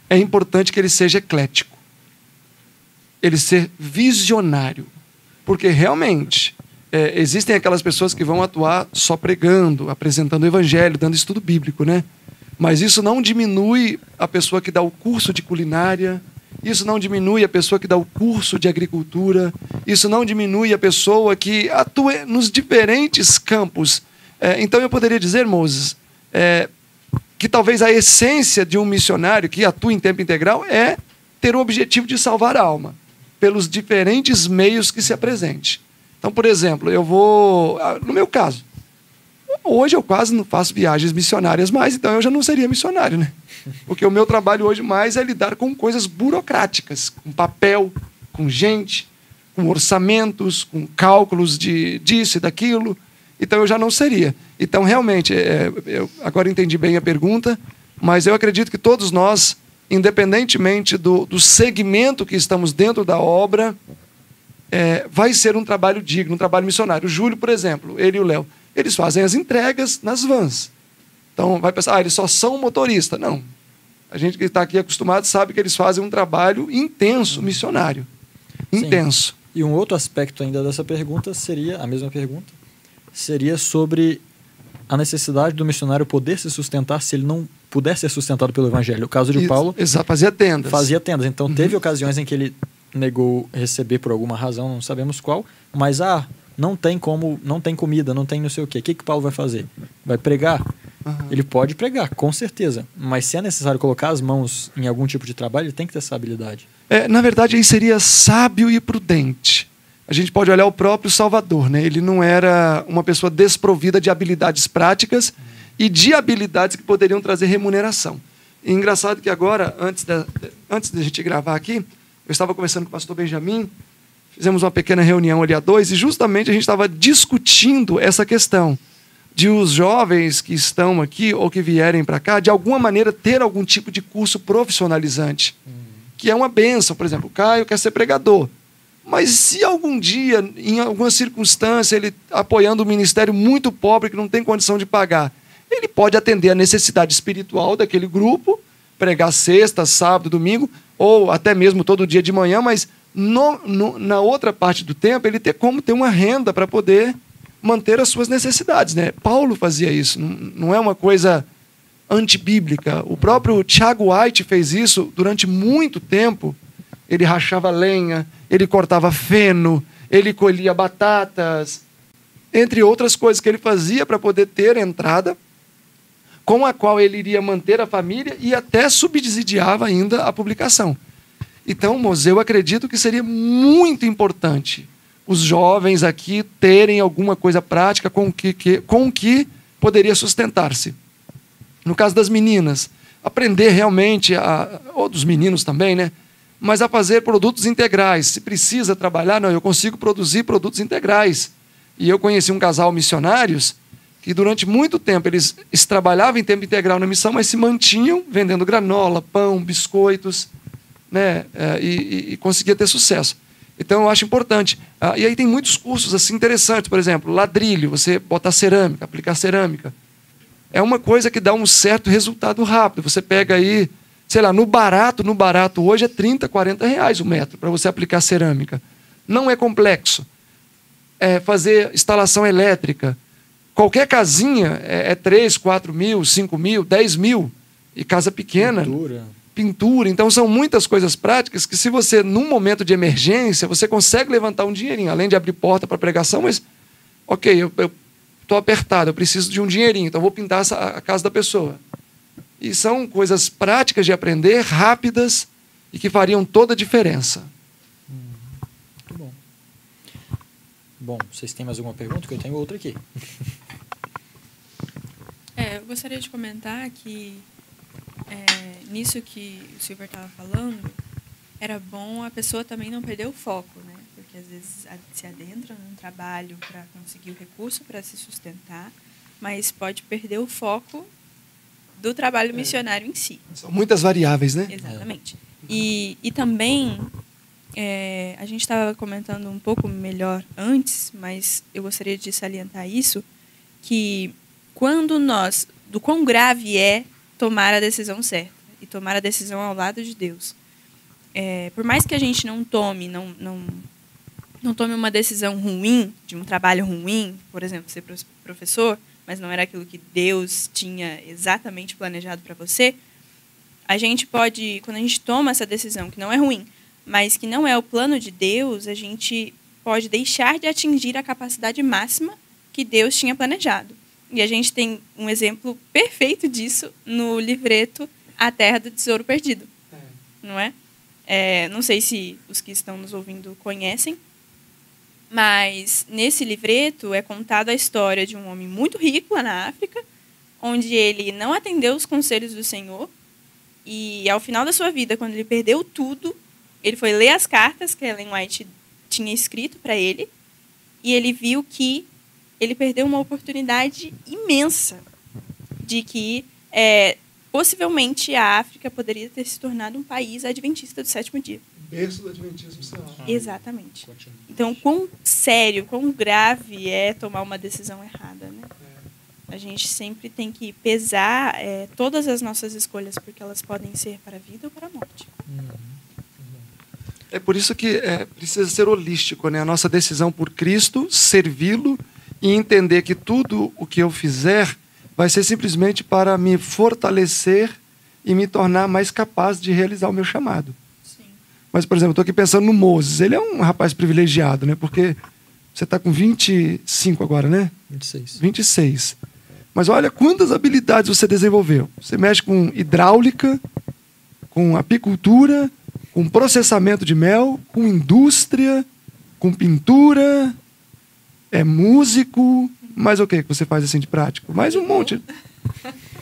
é importante que ele seja eclético. Ele ser visionário. Porque realmente existem aquelas pessoas que vão atuar só pregando, apresentando o evangelho, dando estudo bíblico, né? Mas isso não diminui a pessoa que dá o curso de culinária, isso não diminui a pessoa que dá o curso de agricultura, isso não diminui a pessoa que atua nos diferentes campos. Então eu poderia dizer, Moses, que talvez a essência de um missionário que atua em tempo integral é ter o objetivo de salvar a alma, pelos diferentes meios que se apresente. Então, por exemplo, eu vou... No meu caso, hoje eu quase não faço viagens missionárias mais, então eu já não seria missionário, né? Porque o meu trabalho hoje mais é lidar com coisas burocráticas, com papel, com gente, com orçamentos, com cálculos disso e daquilo. Então eu já não seria. Então, realmente, eu agora entendi bem a pergunta, mas eu acredito que todos nós, independentemente do segmento que estamos dentro da obra... vai ser um trabalho digno, um trabalho missionário. O Júlio, por exemplo, ele e o Léo, eles fazem as entregas nas vans. Então vai pensar, eles só são motorista. Não. A gente que está aqui acostumado sabe que eles fazem um trabalho intenso, missionário. Intenso. Sim. E um outro aspecto ainda dessa pergunta seria, a mesma pergunta, seria sobre a necessidade do missionário poder se sustentar se ele não puder ser sustentado pelo evangelho. O caso de Paulo... Fazia tendas. Fazia tendas. Então teve ocasiões em que ele... negou receber por alguma razão, não sabemos qual, mas não tem como, não tem comida, não tem não sei o que Paulo vai fazer? Vai pregar? Ele pode pregar, com certeza, mas se é necessário colocar as mãos em algum tipo de trabalho, ele tem que ter essa habilidade. Na verdade, aí seria sábio e prudente. A gente pode olhar o próprio Salvador, né? Ele não era uma pessoa desprovida de habilidades práticas e de habilidades que poderiam trazer remuneração. E engraçado que agora, antes da gente gravar aqui, eu estava conversando com o pastor Benjamin, fizemos uma pequena reunião ali a dois, e justamente a gente estava discutindo essa questão de os jovens que estão aqui ou que vierem para cá, de alguma maneira ter algum tipo de curso profissionalizante, que é uma bênção. Por exemplo, o Caio quer ser pregador, mas se algum dia, em alguma circunstância, ele apoiando um ministério muito pobre que não tem condição de pagar, ele pode atender a necessidade espiritual daquele grupo, pregar sexta, sábado, domingo, ou até mesmo todo dia de manhã, mas na outra parte do tempo ele tem como ter uma renda para poder manter as suas necessidades, né? Paulo fazia isso, não é uma coisa antibíblica. O próprio Tiago White fez isso durante muito tempo. Ele rachava lenha, ele cortava feno, ele colhia batatas, entre outras coisas que ele fazia para poder ter entrada, com a qual ele iria manter a família e até subsidiava ainda a publicação. Então, Moseu, eu acredito que seria muito importante os jovens aqui terem alguma coisa prática com que poderia sustentar-se. No caso das meninas, aprender realmente, ou dos meninos também, né? Mas a fazer produtos integrais. Se precisa trabalhar, não, eu consigo produzir produtos integrais. E eu conheci um casal missionários, e durante muito tempo eles trabalhavam em tempo integral na missão, mas se mantinham vendendo granola, pão, biscoitos, né? E conseguia ter sucesso. Então eu acho importante. E aí tem muitos cursos assim interessantes, por exemplo, ladrilho, você botar cerâmica, aplicar cerâmica. É uma coisa que dá um certo resultado rápido. Você pega aí, sei lá, no barato hoje é 30, 40 reais o metro para você aplicar cerâmica. Não é complexo. Fazer instalação elétrica. Qualquer casinha é 3, 4 mil, 5 mil, 10 mil. E casa pequena. Pintura. Então, são muitas coisas práticas que, se você, num momento de emergência, você consegue levantar um dinheirinho. Além de abrir porta para pregação, mas, ok, eu estou apertado, eu preciso de um dinheirinho, então vou pintar a casa da pessoa. E são coisas práticas de aprender, rápidas, e que fariam toda a diferença. Muito bom. Bom, vocês têm mais alguma pergunta? Que eu tenho outra aqui. Eu gostaria de comentar que nisso que o Silver estava falando, era bom a pessoa também não perder o foco, né? Porque às vezes se adentra num trabalho para conseguir o recurso para se sustentar, mas pode perder o foco do trabalho missionário em si. São muitas variáveis, né? Exatamente. E também, a gente estava comentando um pouco melhor antes, mas eu gostaria de salientar isso, que quando nós, do quão grave é tomar a decisão certa e tomar a decisão ao lado de Deus. Por mais que a gente não tome, não tome uma decisão ruim, de um trabalho ruim, por exemplo, ser professor, mas não era aquilo que Deus tinha exatamente planejado para você, a gente pode, quando a gente toma essa decisão, que não é ruim, mas que não é o plano de Deus, a gente pode deixar de atingir a capacidade máxima que Deus tinha planejado. E a gente tem um exemplo perfeito disso no livreto A Terra do Tesouro Perdido. Não é? Não sei se os que estão nos ouvindo conhecem, mas nesse livreto é contada a história de um homem muito rico lá na África, onde ele não atendeu os conselhos do Senhor e, ao final da sua vida, quando ele perdeu tudo, ele foi ler as cartas que Ellen White tinha escrito para ele e ele viu que ele perdeu uma oportunidade imensa de que possivelmente a África poderia ter se tornado um país adventista do sétimo dia. Berço do adventismo, sei lá. Exatamente. Continua. Então, quão sério, quão grave é tomar uma decisão errada, né? A gente sempre tem que pesar todas as nossas escolhas, porque elas podem ser para a vida ou para a morte. É por isso que precisa ser holístico, né? A nossa decisão por Cristo, servi-lo e entender que tudo o que eu fizer vai ser simplesmente para me fortalecer e me tornar mais capaz de realizar o meu chamado. Sim. Mas, por exemplo, estou aqui pensando no Moses. Ele é um rapaz privilegiado, né? Porque você está com 25 agora, né? 26. 26. Mas olha quantas habilidades você desenvolveu. Você mexe com hidráulica, com apicultura, com processamento de mel, com indústria, com pintura, é músico, mas o que você faz assim de prático? Mais um monte.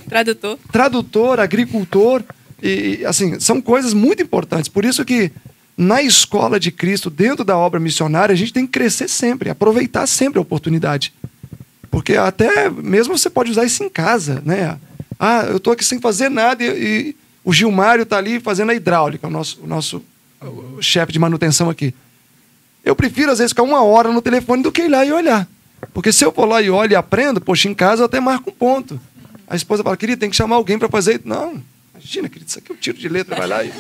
Tradutor. Tradutor, agricultor, e assim, são coisas muito importantes. Por isso que na escola de Cristo, dentro da obra missionária, a gente tem que crescer sempre, aproveitar sempre a oportunidade. Porque até mesmo você pode usar isso em casa, né? Ah, eu estou aqui sem fazer nada e o Gilmário está ali fazendo a hidráulica, o nosso chefe de manutenção aqui. Eu prefiro, às vezes, ficar uma hora no telefone do que ir lá e olhar. Porque se eu vou lá e olho e aprendo, poxa, em casa eu até marco um ponto. A esposa fala, querido, tem que chamar alguém para fazer. Não, imagina, querido, isso aqui eu tiro de letra, vai lá e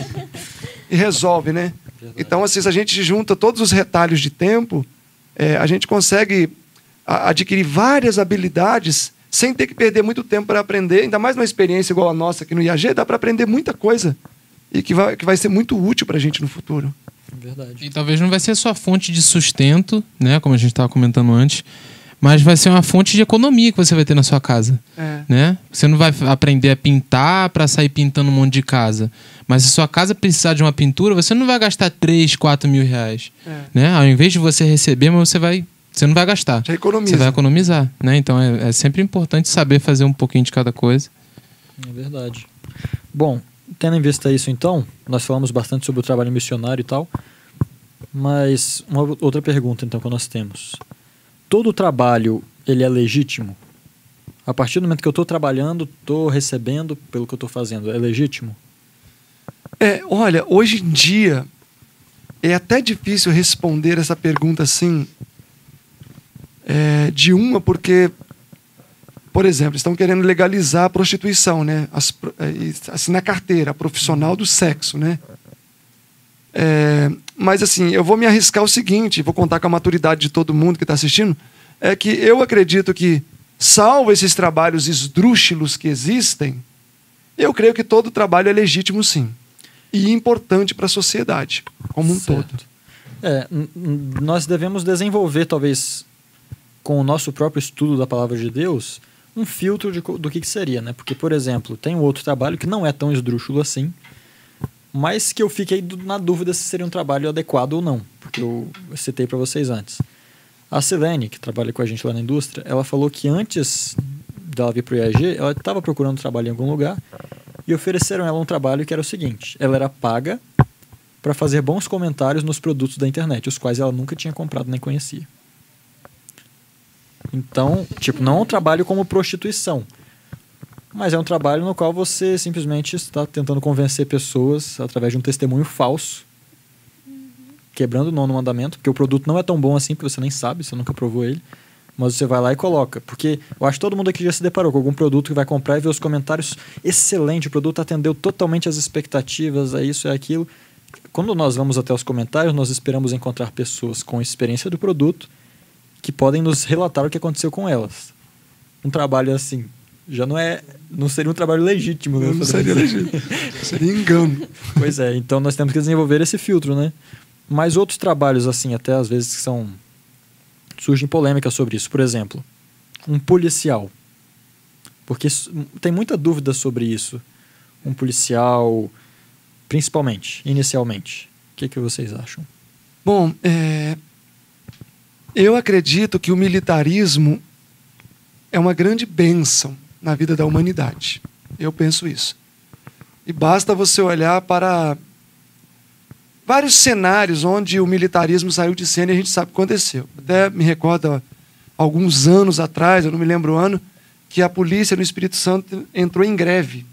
resolve, né? Então, assim, se a gente junta todos os retalhos de tempo, a gente consegue adquirir várias habilidades sem ter que perder muito tempo para aprender. Ainda mais numa experiência igual a nossa aqui no IAG, dá para aprender muita coisa e que vai ser muito útil para a gente no futuro. Verdade. E talvez não vai ser só fonte de sustento, né, como a gente estava comentando antes, mas vai ser uma fonte de economia que você vai ter na sua casa. Né? Você não vai aprender a pintar para sair pintando um monte de casa. Mas se sua casa precisar de uma pintura, você não vai gastar 3, 4 mil reais. Né? Ao invés de você receber, mas você não vai gastar. Você vai economizar. Né? Então é sempre importante saber fazer um pouquinho de cada coisa. É verdade. Bom, tendo em vista isso, então, nós falamos bastante sobre o trabalho missionário e tal, mas uma outra pergunta, então, que nós temos. Todo trabalho, ele é legítimo? A partir do momento que eu estou trabalhando, estou recebendo pelo que eu estou fazendo, é legítimo? Olha, hoje em dia, é até difícil responder essa pergunta assim, porque... Por exemplo, estão querendo legalizar a prostituição, né? Assinar carteira profissional do sexo, né? Mas, assim, eu vou me arriscar o seguinte, vou contar com a maturidade de todo mundo que está assistindo, é que eu acredito que, salvo esses trabalhos esdrúxulos que existem, eu creio que todo trabalho é legítimo, sim. E importante para a sociedade, como um todo. Nós devemos desenvolver, talvez, com o nosso próprio estudo da Palavra de Deus, um filtro do que seria, né? Porque, por exemplo, tem um outro trabalho que não é tão esdrúxulo assim, mas que eu fiquei na dúvida se seria um trabalho adequado ou não, porque eu citei para vocês antes. A Silene, que trabalha com a gente lá na indústria, ela falou que antes dela vir para o IAG, ela estava procurando trabalho em algum lugar e ofereceram ela um trabalho que era o seguinte: ela era paga para fazer bons comentários nos produtos da internet, os quais ela nunca tinha comprado nem conhecia. Então, tipo, não é um trabalho como prostituição, mas é um trabalho no qual você simplesmente está tentando convencer pessoas através de um testemunho falso, quebrando o nono mandamento, porque o produto não é tão bom assim, porque você nem sabe, você nunca provou ele, mas você vai lá e coloca. Porque eu acho que todo mundo aqui já se deparou com algum produto que vai comprar e vê os comentários: excelente, o produto atendeu totalmente as expectativas, é isso, é aquilo. Quando nós vamos até os comentários, nós esperamos encontrar pessoas com experiência do produto que podem nos relatar o que aconteceu com elas. Um trabalho assim já não seria um trabalho legítimo, né? Não seria legítimo, seria engano. Pois é, então nós temos que desenvolver esse filtro, né? Mas outros trabalhos, assim, até às vezes que são... surgem polêmicas sobre isso. Por exemplo, um policial. Porque tem muita dúvida sobre isso. Um policial, principalmente, inicialmente. O que vocês acham? Bom, eu acredito que o militarismo é uma grande bênção na vida da humanidade. Eu penso isso. E basta você olhar para vários cenários onde o militarismo saiu de cena e a gente sabe o que aconteceu. Até me recordo, alguns anos atrás, eu não me lembro o ano, que a polícia no Espírito Santo entrou em greve.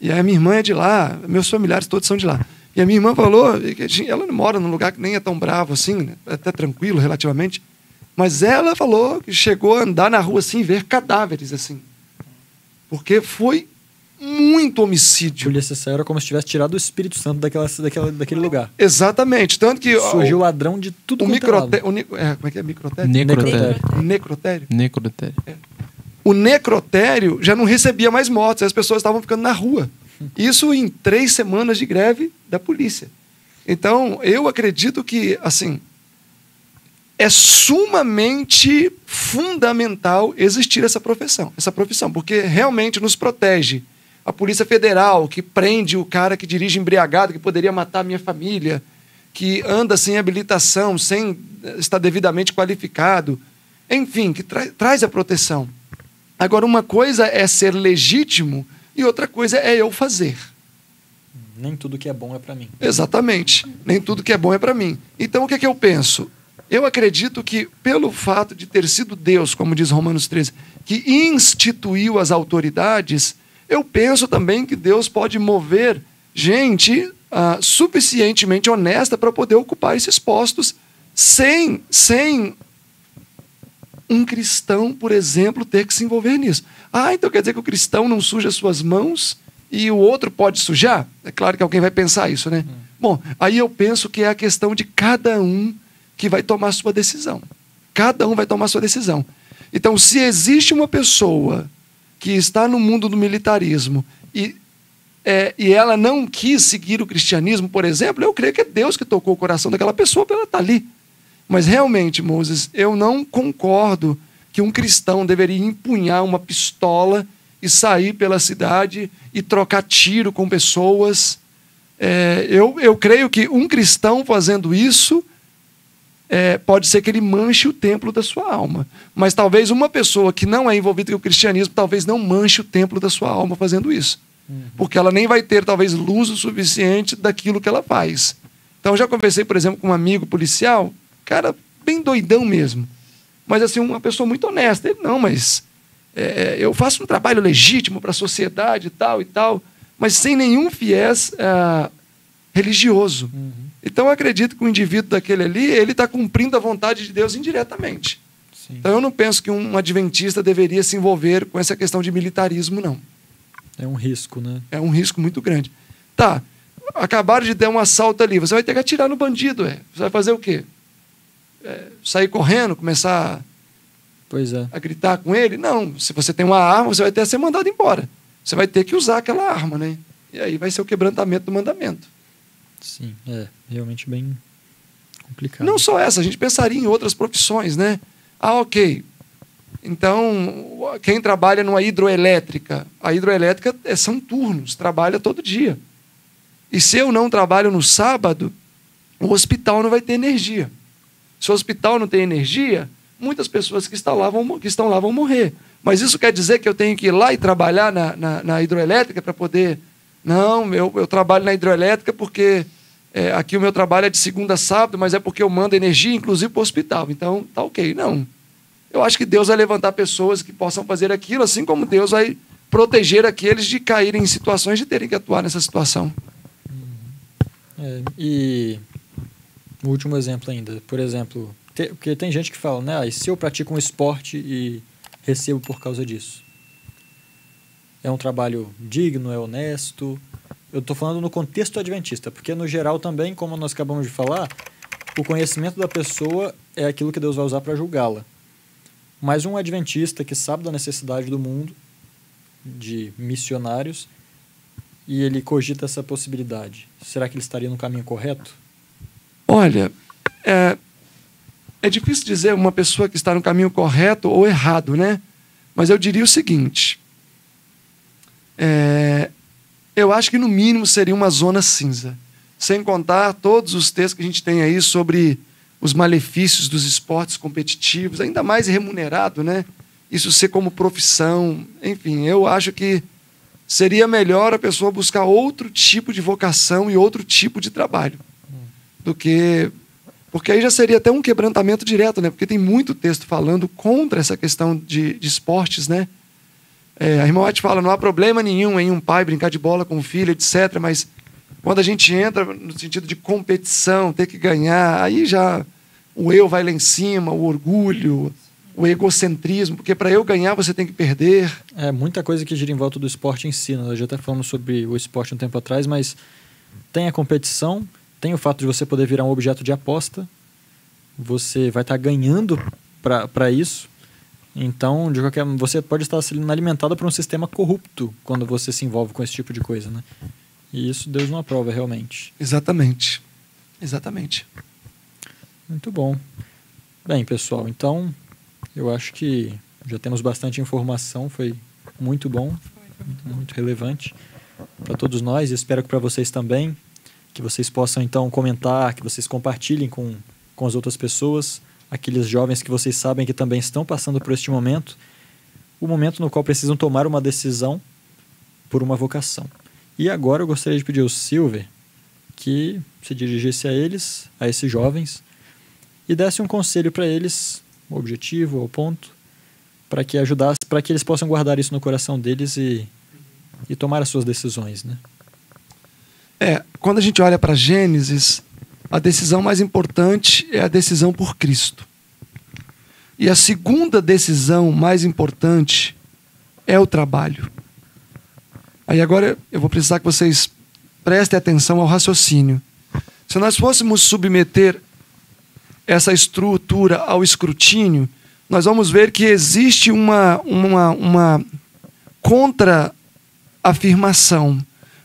E aí a minha irmã é de lá, meus familiares todos são de lá. E a minha irmã falou, ela mora num lugar que nem é tão bravo assim, né? Até tranquilo relativamente, mas ela falou que chegou a andar na rua assim, ver cadáveres assim. Porque foi muito homicídio. A polícia saiu, era como se tivesse tirado o Espírito Santo daquele lugar. Exatamente. Tanto que surgiu o ladrão de tudo quanto era lado. Como é que é? Microtério? Necrotério. Necrotério. Necrotério. É. O necrotério já não recebia mais mortos. As pessoas estavam ficando na rua. Isso em 3 semanas de greve da polícia. Então, eu acredito que, assim, é sumamente fundamental existir essa profissão, porque realmente nos protege. A Polícia Federal, que prende o cara que dirige embriagado, que poderia matar a minha família, que anda sem habilitação, sem estar devidamente qualificado. Enfim, que traz a proteção. Agora, uma coisa é ser legítimo e outra coisa é eu fazer. Nem tudo que é bom é para mim. Exatamente. Nem tudo que é bom é para mim. Então, o que é que eu penso? Eu acredito que, pelo fato de ter sido Deus, como diz Romanos 13, que instituiu as autoridades, eu penso também que Deus pode mover gente suficientemente honesta para poder ocupar esses postos sem um cristão, por exemplo, ter que se envolver nisso. Ah, então quer dizer que o cristão não suja suas mãos e o outro pode sujar? É claro que alguém vai pensar isso, né? Bom, aí eu penso que é a questão de cada um que vai tomar sua decisão. Cada um vai tomar sua decisão. Então, se existe uma pessoa que está no mundo do militarismo e ela não quis seguir o cristianismo, por exemplo, eu creio que é Deus que tocou o coração daquela pessoa para ela estar ali. Mas realmente, Moses, eu não concordo que um cristão deveria empunhar uma pistola e sair pela cidade e trocar tiro com pessoas. Eu creio que um cristão fazendo isso, pode ser que ele manche o templo da sua alma. Mas talvez uma pessoa que não é envolvida com o cristianismo, talvez não manche o templo da sua alma fazendo isso. Porque ela nem vai ter, talvez, luz o suficiente daquilo que ela faz. Então, eu já conversei, por exemplo, com um amigo policial, cara bem doidão mesmo. Mas, assim, uma pessoa muito honesta. Ele, não, mas eu faço um trabalho legítimo para a sociedade e tal, mas sem nenhum viés religioso. Então, eu acredito que o indivíduo daquele ali, ele está cumprindo a vontade de Deus indiretamente. Sim. Então, eu não penso que um adventista deveria se envolver com essa questão de militarismo, não. É um risco, né? É um risco muito grande. Tá, acabaram de dar um assalto ali, você vai ter que atirar no bandido, Você vai fazer o quê? Sair correndo, começar a gritar com ele? Não, se você tem uma arma, você vai ter que ser mandado embora. Você vai ter que usar aquela arma, né? E aí vai ser o quebrantamento do mandamento. Sim, realmente bem complicado. Não só essa, a gente pensaria em outras profissões, né? Ah, ok. Então, quem trabalha numa hidroelétrica, a hidroelétrica são turnos, trabalha todo dia. E se eu não trabalho no sábado, o hospital não vai ter energia. Se o hospital não tem energia, muitas pessoas que estão lá vão morrer. Mas isso quer dizer que eu tenho que ir lá e trabalhar na hidroelétrica para poder... Não, eu trabalho na hidroelétrica porque aqui o meu trabalho é de segunda a sábado, mas é porque eu mando energia, inclusive, para o hospital. Então, tá ok. Não. Eu acho que Deus vai levantar pessoas que possam fazer aquilo, assim como Deus vai proteger aqueles de caírem em situações, de terem que atuar nessa situação. E o último exemplo ainda. Por exemplo, porque tem gente que fala, né? Ah, e se eu pratico um esporte e recebo por causa disso? É um trabalho digno, é honesto. Eu estou falando no contexto adventista, porque no geral também, como nós acabamos de falar, o conhecimento da pessoa é aquilo que Deus vai usar para julgá-la. Mas um adventista que sabe da necessidade do mundo, de missionários, e ele cogita essa possibilidade. Será que ele estaria no caminho correto? Olha, é difícil dizer uma pessoa que está no caminho correto ou errado, né? Mas eu diria o seguinte... eu acho que no mínimo seria uma zona cinza, sem contar todos os textos que a gente tem aí sobre os malefícios dos esportes competitivos, ainda mais remunerado, né? Isso ser como profissão, enfim, eu acho que seria melhor a pessoa buscar outro tipo de vocação e outro tipo de trabalho do que... Porque aí já seria até um quebrantamento direto, né? Porque tem muito texto falando contra essa questão de esportes, né? A irmã White fala, não há problema nenhum em um pai brincar de bola com o filho, etc. Mas quando a gente entra no sentido de competição, ter que ganhar, aí já o eu vai lá em cima, o orgulho, o egocentrismo, porque para eu ganhar você tem que perder. É muita coisa que gira em volta do esporte em si. Nós já até falamos sobre o esporte um tempo atrás, mas tem a competição, tem o fato de você poder virar um objeto de aposta, você vai estar ganhando para isso. Então, você pode estar sendo alimentado por um sistema corrupto quando você se envolve com esse tipo de coisa, né? E isso Deus não aprova, realmente. Exatamente. Exatamente. Muito bom. Bem, pessoal, então, eu acho que já temos bastante informação. Foi muito bom, muito relevante para todos nós. E espero que para vocês também, que vocês possam, então, comentar, que vocês compartilhem com as outras pessoas. Aqueles jovens que vocês sabem que também estão passando por este momento, o momento no qual precisam tomar uma decisão por uma vocação. E agora eu gostaria de pedir ao Silver que se dirigisse a eles, a esses jovens, e desse um conselho para eles, objetivo, ao ponto, para que ajudasse, para que eles possam guardar isso no coração deles e tomar as suas decisões, né? Quando a gente olha para Gênesis, a decisão mais importante é a decisão por Cristo. E a segunda decisão mais importante é o trabalho. Aí agora eu vou precisar que vocês prestem atenção ao raciocínio. Se nós fôssemos submeter essa estrutura ao escrutínio, nós vamos ver que existe uma contra-afirmação.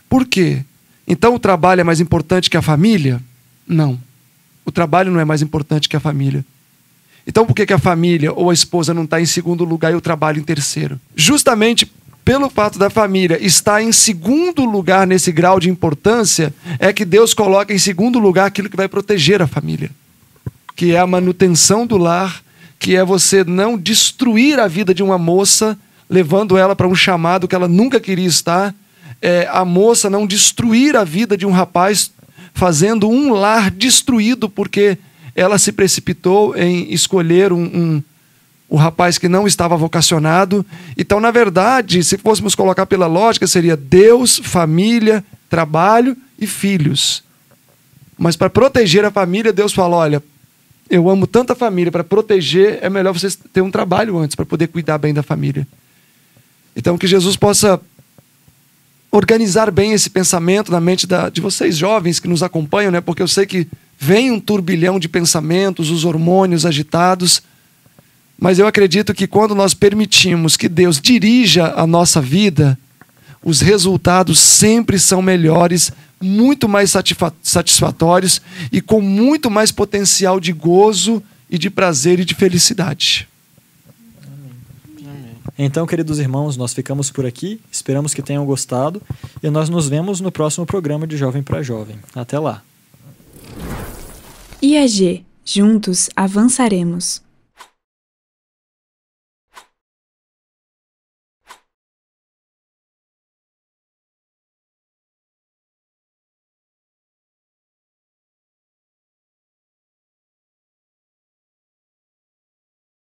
Por quê? Então o trabalho é mais importante que a família? Não. O trabalho não é mais importante que a família. Então por que a família ou a esposa não está em segundo lugar e o trabalho em terceiro? Justamente pelo fato da família estar em segundo lugar nesse grau de importância, é que Deus coloca em segundo lugar aquilo que vai proteger a família, que é a manutenção do lar, que é você não destruir a vida de uma moça, levando ela para um chamado que ela nunca queria estar. A moça não destruir a vida de um rapaz, fazendo um lar destruído porque ela se precipitou em escolher o rapaz que não estava vocacionado. Então, na verdade, se fôssemos colocar pela lógica, seria Deus, família, trabalho e filhos. Mas para proteger a família, Deus fala, olha, eu amo tanto a família, para proteger é melhor vocês terem um trabalho antes para poder cuidar bem da família. Então, que Jesus possa organizar bem esse pensamento na mente de vocês, jovens, que nos acompanham, né? Porque eu sei que vem um turbilhão de pensamentos, os hormônios agitados, mas eu acredito que quando nós permitimos que Deus dirija a nossa vida, os resultados sempre são melhores, muito mais satisfatórios e com muito mais potencial de gozo e de prazer e de felicidade. Então, queridos irmãos, nós ficamos por aqui, esperamos que tenham gostado e nós nos vemos no próximo programa de Jovem para Jovem. Até lá! IAG Juntos avançaremos.